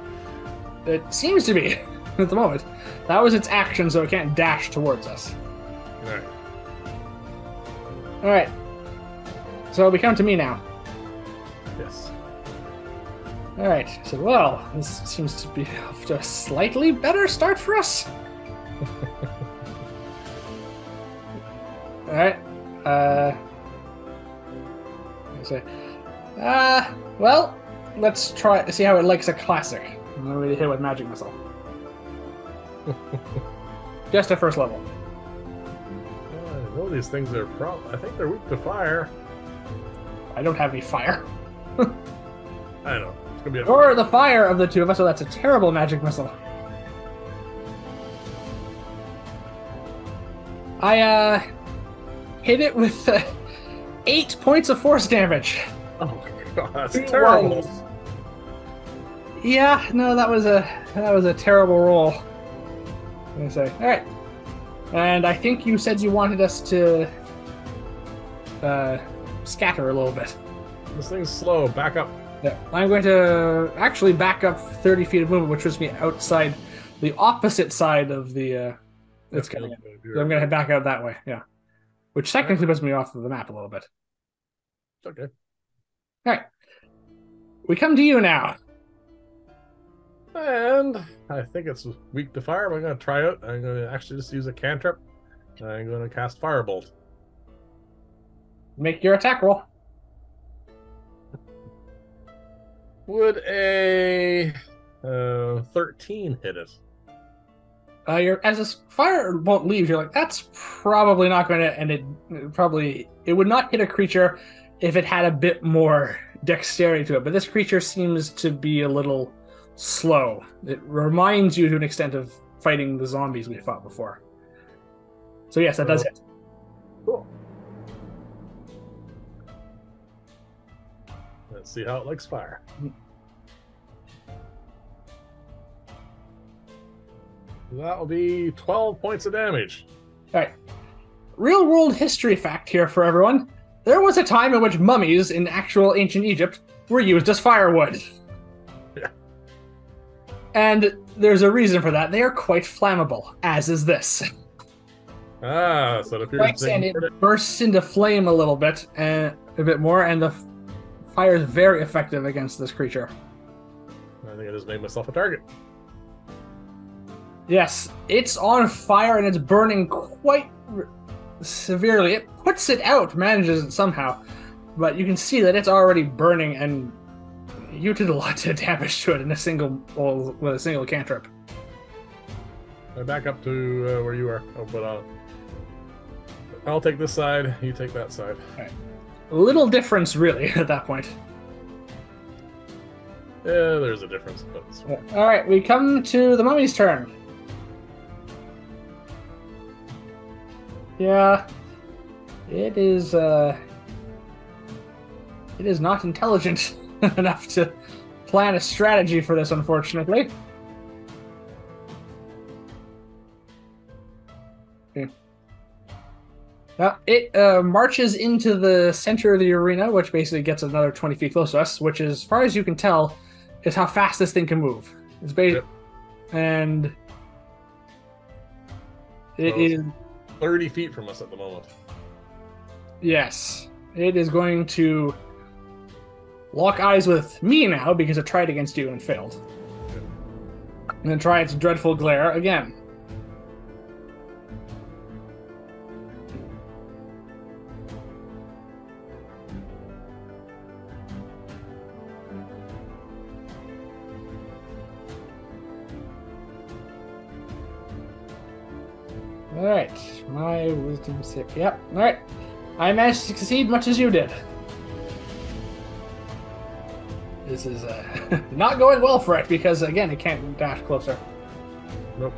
It seems to be, at the moment. That was its action, so it can't dash towards us. Alright. Alright. So we come to me now. Yes. Alright, so well, this seems to be off to a slightly better start for us. Alright, uh... say, uh, well, let's try see how it likes a classic. I'm going to hit with Magic Missile. Just at first level. I know these things are probably... I think they're weak to fire. I don't have any fire. I don't know. It's gonna be or the fire of the two of us, so that's a terrible Magic Missile. I, uh, hit it with uh, eight points of force damage. Oh my god, that's Three terrible. Ones. Yeah, no, that was a that was a terrible roll. I'm gonna say, all right. And I think you said you wanted us to uh, scatter a little bit. This thing's slow. Back up. Yeah, I'm going to actually back up thirty feet of movement, which puts me outside the opposite side of the. Uh, that's kind of. So I'm going to head back out that way. Yeah, which technically puts me off of the map a little bit. Okay. All right. We come to you now. And I think it's weak to fire, but I'm going to try out. I'm going to actually just use a cantrip. And I'm going to cast Firebolt. Make your attack roll. Would a uh, thirteen hit it? Uh, you're, as this firebolt leaves, you're like, that's probably not going to, and it, it probably it would not hit a creature if it had a bit more dexterity to it. But this creature seems to be a little slow. It reminds you to an extent of fighting the zombies we fought before. So yes, that does hit. Cool. Let's see how it likes fire. That will be twelve points of damage. All right. Real world history fact here for everyone. There was a time in which mummies in actual ancient Egypt were used as firewood. Yeah. And there's a reason for that. They are quite flammable, as is this. Ah, so it appears and it bursts into flame a little bit, and a bit more, and the fire is very effective against this creature. I think I just made myself a target. Yes, it's on fire and it's burning quite severely. It puts it out, manages it somehow, but you can see that it's already burning, and you did a lot of damage to it in a single well, with a single cantrip. I'm back up to uh, where you are, oh, but I'll, I'll take this side. You take that side. All right. Little difference, really, at that point. Yeah, there's a difference. But all right, we come to the mummy's turn. Yeah, it is. Uh, it is not intelligent enough to plan a strategy for this, unfortunately. Okay. Uh, it uh, marches into the center of the arena, which basically gets another twenty feet close to us, which, as far as you can tell, is how fast this thing can move. It's basically, yep. And it well, is thirty feet from us at the moment. Yes, it is going to lock eyes with me now because it tried against you and failed, yep. And then try its dreadful glare again. Alright, my wisdom save. Yep, alright. I managed to succeed much as you did. This is uh, not going well for it because, again, it can't dash closer. Nope.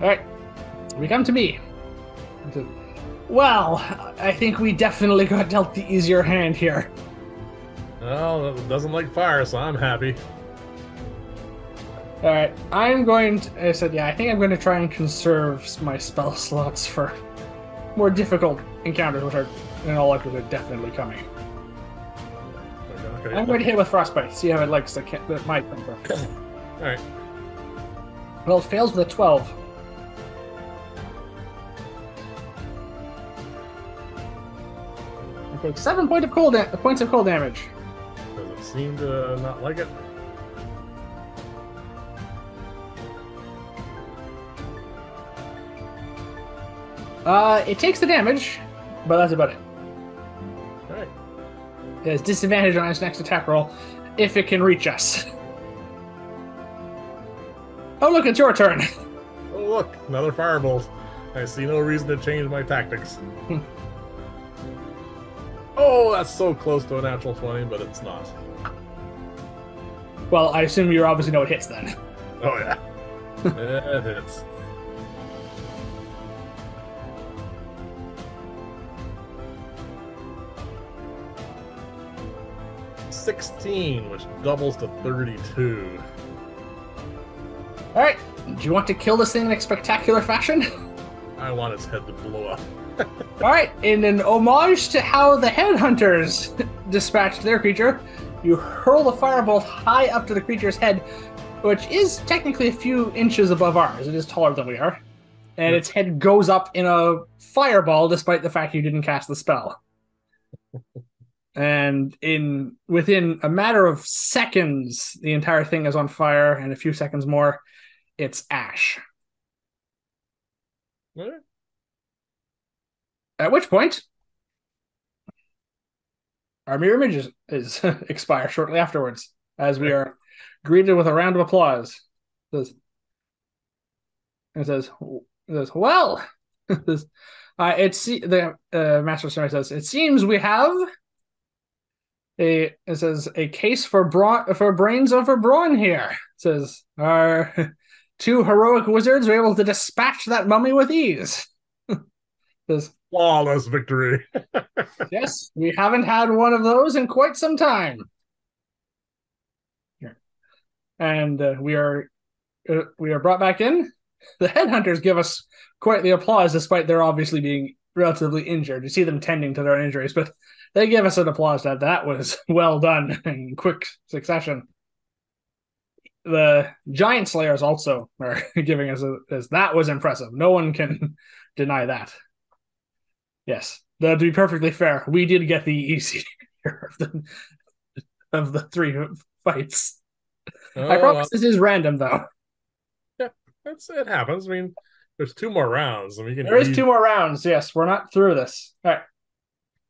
Alright, we come to me. Well, I think we definitely got dealt the easier hand here. Well, it doesn't like fire, so I'm happy. Alright, I'm going to... I said, yeah, I think I'm going to try and conserve my spell slots for more difficult encounters, which are, in all likelihood, definitely coming. I'm going to hit with Frostbite, see how it likes the, the, my number. Alright. Well, it fails with a twelve. I take seven point of cold points of cold damage. Does it seem to not like it. Uh, it takes the damage, but that's about it. Alright. It has disadvantage on its next attack roll, if it can reach us. Oh look, it's your turn! Oh look, another firebolt. I see no reason to change my tactics. Oh, that's so close to a natural twenty, but it's not. Well, I assume you obviously know it hits then. Oh yeah. It hits. sixteen, which doubles to thirty-two. Alright, do you want to kill this thing in a spectacular fashion? I want its head to blow up. Alright, in an homage to how the Headhunters dispatched their creature, you hurl the firebolt high up to the creature's head, which is technically a few inches above ours. It is taller than we are. And its head goes up in a fireball, despite the fact you didn't cast the spell. And in within a matter of seconds, the entire thing is on fire, and a few seconds more, it's ash. What? At which point, our mirror image is, is expire shortly afterwards, as we are greeted with a round of applause. It says, it says, it says well, it says, uh, it's, the uh, Master Ceremony says, it seems we have... A, it says, a case for bra for brains over brawn here. It says, our two heroic wizards were able to dispatch that mummy with ease. It says, flawless victory. Yes, we haven't had one of those in quite some time. Here. And uh, we are uh, we are brought back in. The Headhunters give us quite the applause, despite their obviously being relatively injured. You see them tending to their own injuries, but... They gave us an applause that that was well done in quick succession. The Giant Slayers also are giving us a, as that was impressive. No one can deny that. Yes, to be perfectly fair, we did get the easier of the, of the three fights. Oh, I promise uh, this is random, though. Yeah, that's, it happens. I mean, there's two more rounds. And we can there is two more rounds, yes. We're not through this. All right.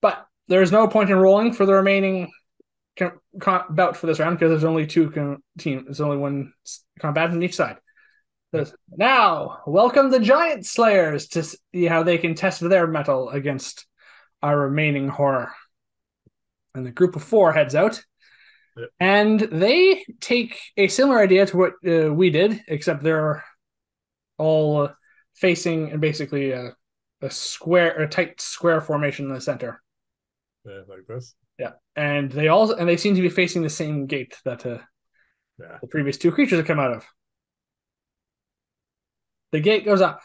But... There's no point in rolling for the remaining bout for this round because there's only two teams. There's only one combatant on each side. There's, now, welcome the Giant Slayers to see how they can test their mettle against our remaining horror. And the group of four heads out. Yep. And they take a similar idea to what uh, we did, except they're all uh, facing and basically a, a square, a tight square formation in the center. Yeah, like this. Yeah, and they also and they seem to be facing the same gate that uh, yeah. the previous two creatures have come out of. The gate goes up,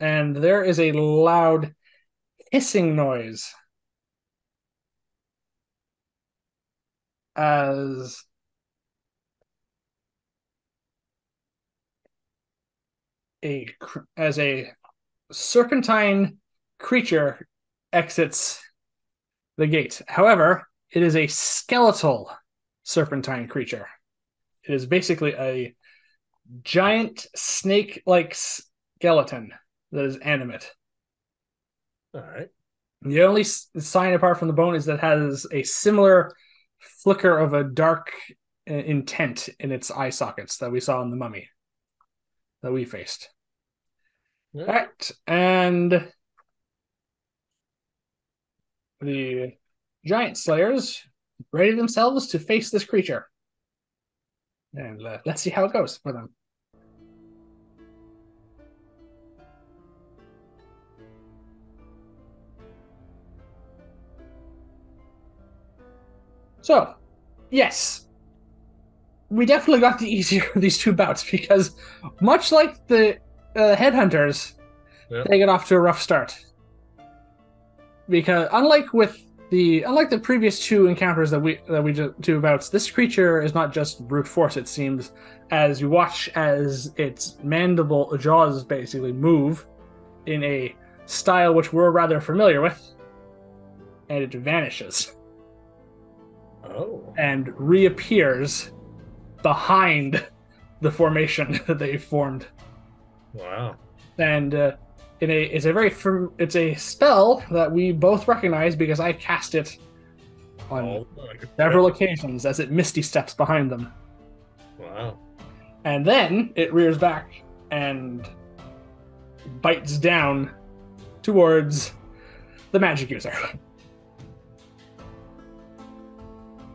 and there is a loud hissing noise as a as a serpentine creature exits the gate. However, it is a skeletal serpentine creature. It is basically a giant snake-like skeleton that is animate. All right. The only sign apart from the bone is that it has a similar flicker of a dark uh, intent in its eye sockets that we saw in the mummy that we faced. Yeah. All right. And... The Giant Slayers ready themselves to face this creature. And uh, let's see how it goes for them. So, yes. We definitely got the easier of these two bouts because, much like the uh, Headhunters, yep. They get off to a rough start. Because unlike with the unlike the previous two encounters that we that we do about, this creature is not just brute force. It seems as you watch as its mandible jaws basically move in a style which we're rather familiar with, and it vanishes. Oh. oh. and reappears behind the formation that they formed. Wow. And uh, in a, it's a very it's a spell that we both recognize because I cast it on oh, several occasions as it misty steps behind them. Wow. And then it rears back and bites down towards the magic user.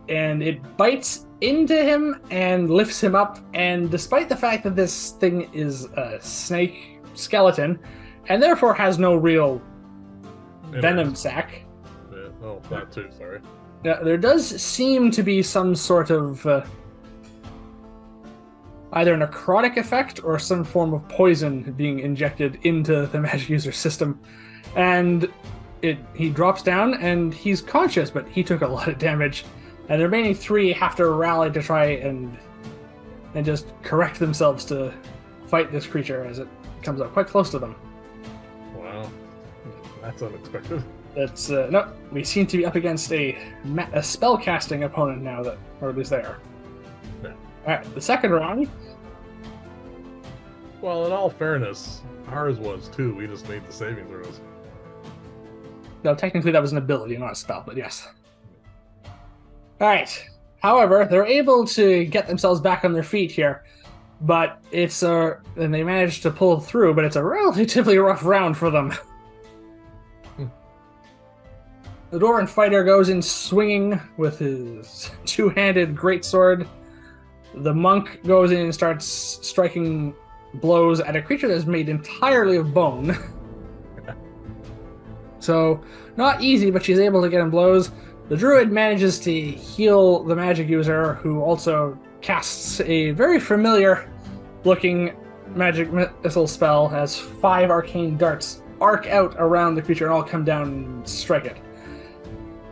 And it bites into him and lifts him up, and despite the fact that this thing is a snake skeleton and therefore has no real it venom is. sac. Yeah. Oh, that too, sorry. Now, there does seem to be some sort of uh, either necrotic effect or some form of poison being injected into the magic user system. And it he drops down and he's conscious, but he took a lot of damage. And the remaining three have to rally to try and and just correct themselves to fight this creature as it comes up quite close to them. Wow. That's unexpected. That's, uh, no, we seem to be up against a, ma a spell-casting opponent now, that, or at least they are. Yeah. Alright, the second round. Well, in all fairness, ours was too. We just made the saving throws. No, technically that was an ability, not a spell, but yes. Alright. However, they're able to get themselves back on their feet here. But it's a... And they managed to pull through, but it's a relatively rough round for them. Hmm. The Doran fighter goes in swinging with his two-handed greatsword. The monk goes in and starts striking blows at a creature that's made entirely of bone. So, not easy, but she's able to get in blows. The druid manages to heal the magic user, who also casts a very familiar-looking magic missile spell as five arcane darts arc out around the creature and all come down and strike it.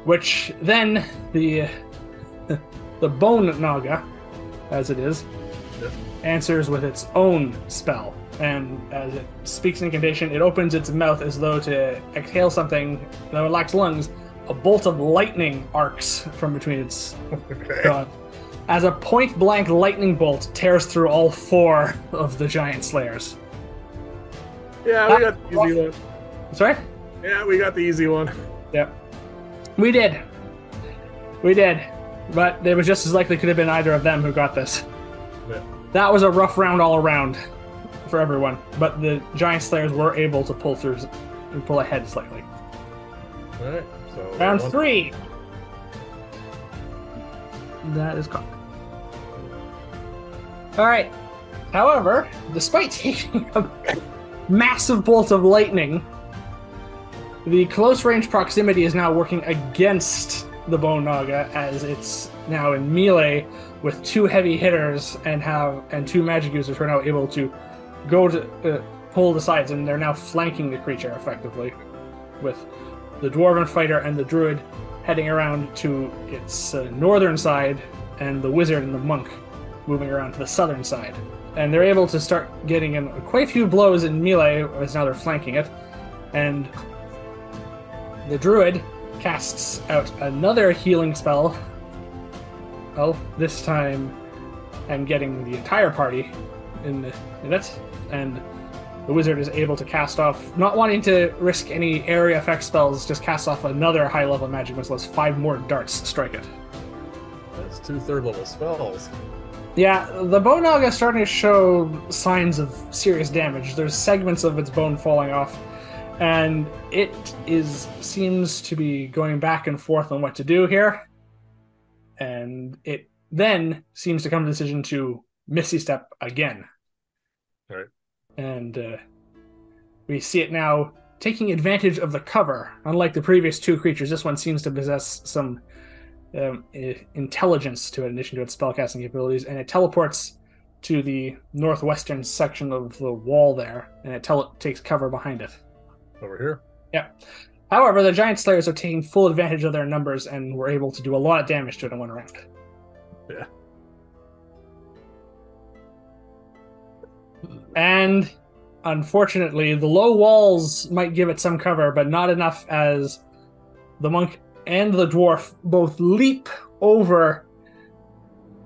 Which then the the bone naga, as it is, yeah. answers with its own spell. And as it speaks incantation, it opens its mouth as though to exhale something, though it lacks lungs. A bolt of lightning arcs from between its okay. jaws. As a point-blank lightning bolt tears through all four of the giant slayers. Yeah, we that got the easy one. one. Sorry? Yeah, we got the easy one. Yep. We did. We did. But it was just as likely could have been either of them who got this. Yeah. That was a rough round all around for everyone. But the giant slayers were able to pull through and pull ahead slightly. All right. So round one. three. That is caught. Alright. However, despite taking a massive bolt of lightning, the close range proximity is now working against the Bone Naga, as it's now in melee with two heavy hitters and have and two magic users who are now able to go to uh, pull the sides, and they're now flanking the creature effectively with the Dwarven Fighter and the Druid heading around to its uh, northern side, and the Wizard and the Monk moving around to the southern side. And they're able to start getting in quite a few blows in melee, as now they're flanking it. And the Druid casts out another healing spell. Well, this time I'm getting the entire party in it, and the wizard is able to cast off, not wanting to risk any area effect spells, just cast off another high-level magic missile as five more darts strike it. That's two third-level spells. Yeah, the Bone Naga is starting to show signs of serious damage. There's segments of its bone falling off, and it is seems to be going back and forth on what to do here. And it then seems to come to the decision to Misty Step again. All right. And uh, we see it now taking advantage of the cover. Unlike the previous two creatures, this one seems to possess some um, intelligence to it, in addition to its spellcasting capabilities. And it teleports to the northwestern section of the wall there, and it tele takes cover behind it. Over here? Yeah. However, the giant slayers are taking full advantage of their numbers and were able to do a lot of damage to it in one round. Yeah. And, unfortunately, the low walls might give it some cover, but not enough, as the monk and the dwarf both leap over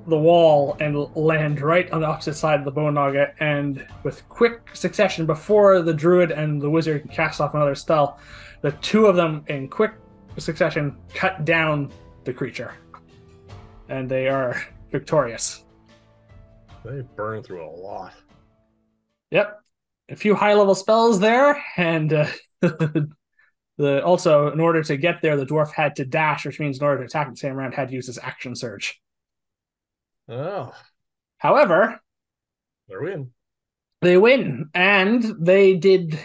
the wall and land right on the opposite side of the bone nugget, and with quick succession, before the druid and the wizard can cast off another spell, the two of them in quick succession cut down the creature, and they are victorious. They burn through a lot. Yep, a few high-level spells there, and uh, the, also in order to get there, the dwarf had to dash, which means in order to attack the same round, had to use his action surge. Oh. However, they win. They win, and they did.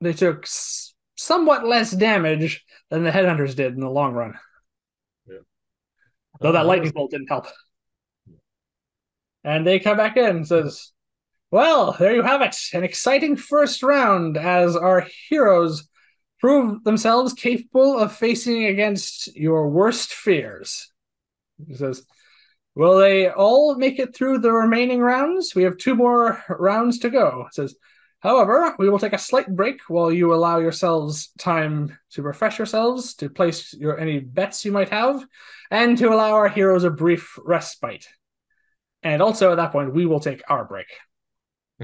They took s somewhat less damage than the headhunters did in the long run. Yeah. Though that uh, lightning bolt didn't help. Yeah. And they come back in and says, "Well, there you have it. An exciting first round as our heroes prove themselves capable of facing against your worst fears." He says, "Will they all make it through the remaining rounds? We have two more rounds to go." It says, "However, we will take a slight break while you allow yourselves time to refresh yourselves, to place your any bets you might have, and to allow our heroes a brief respite. And also at that point, we will take our break."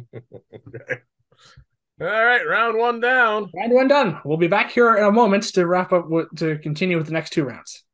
Okay. All right, round one down. Round one done. We'll be back here in a moment to wrap up, to continue with the next two rounds.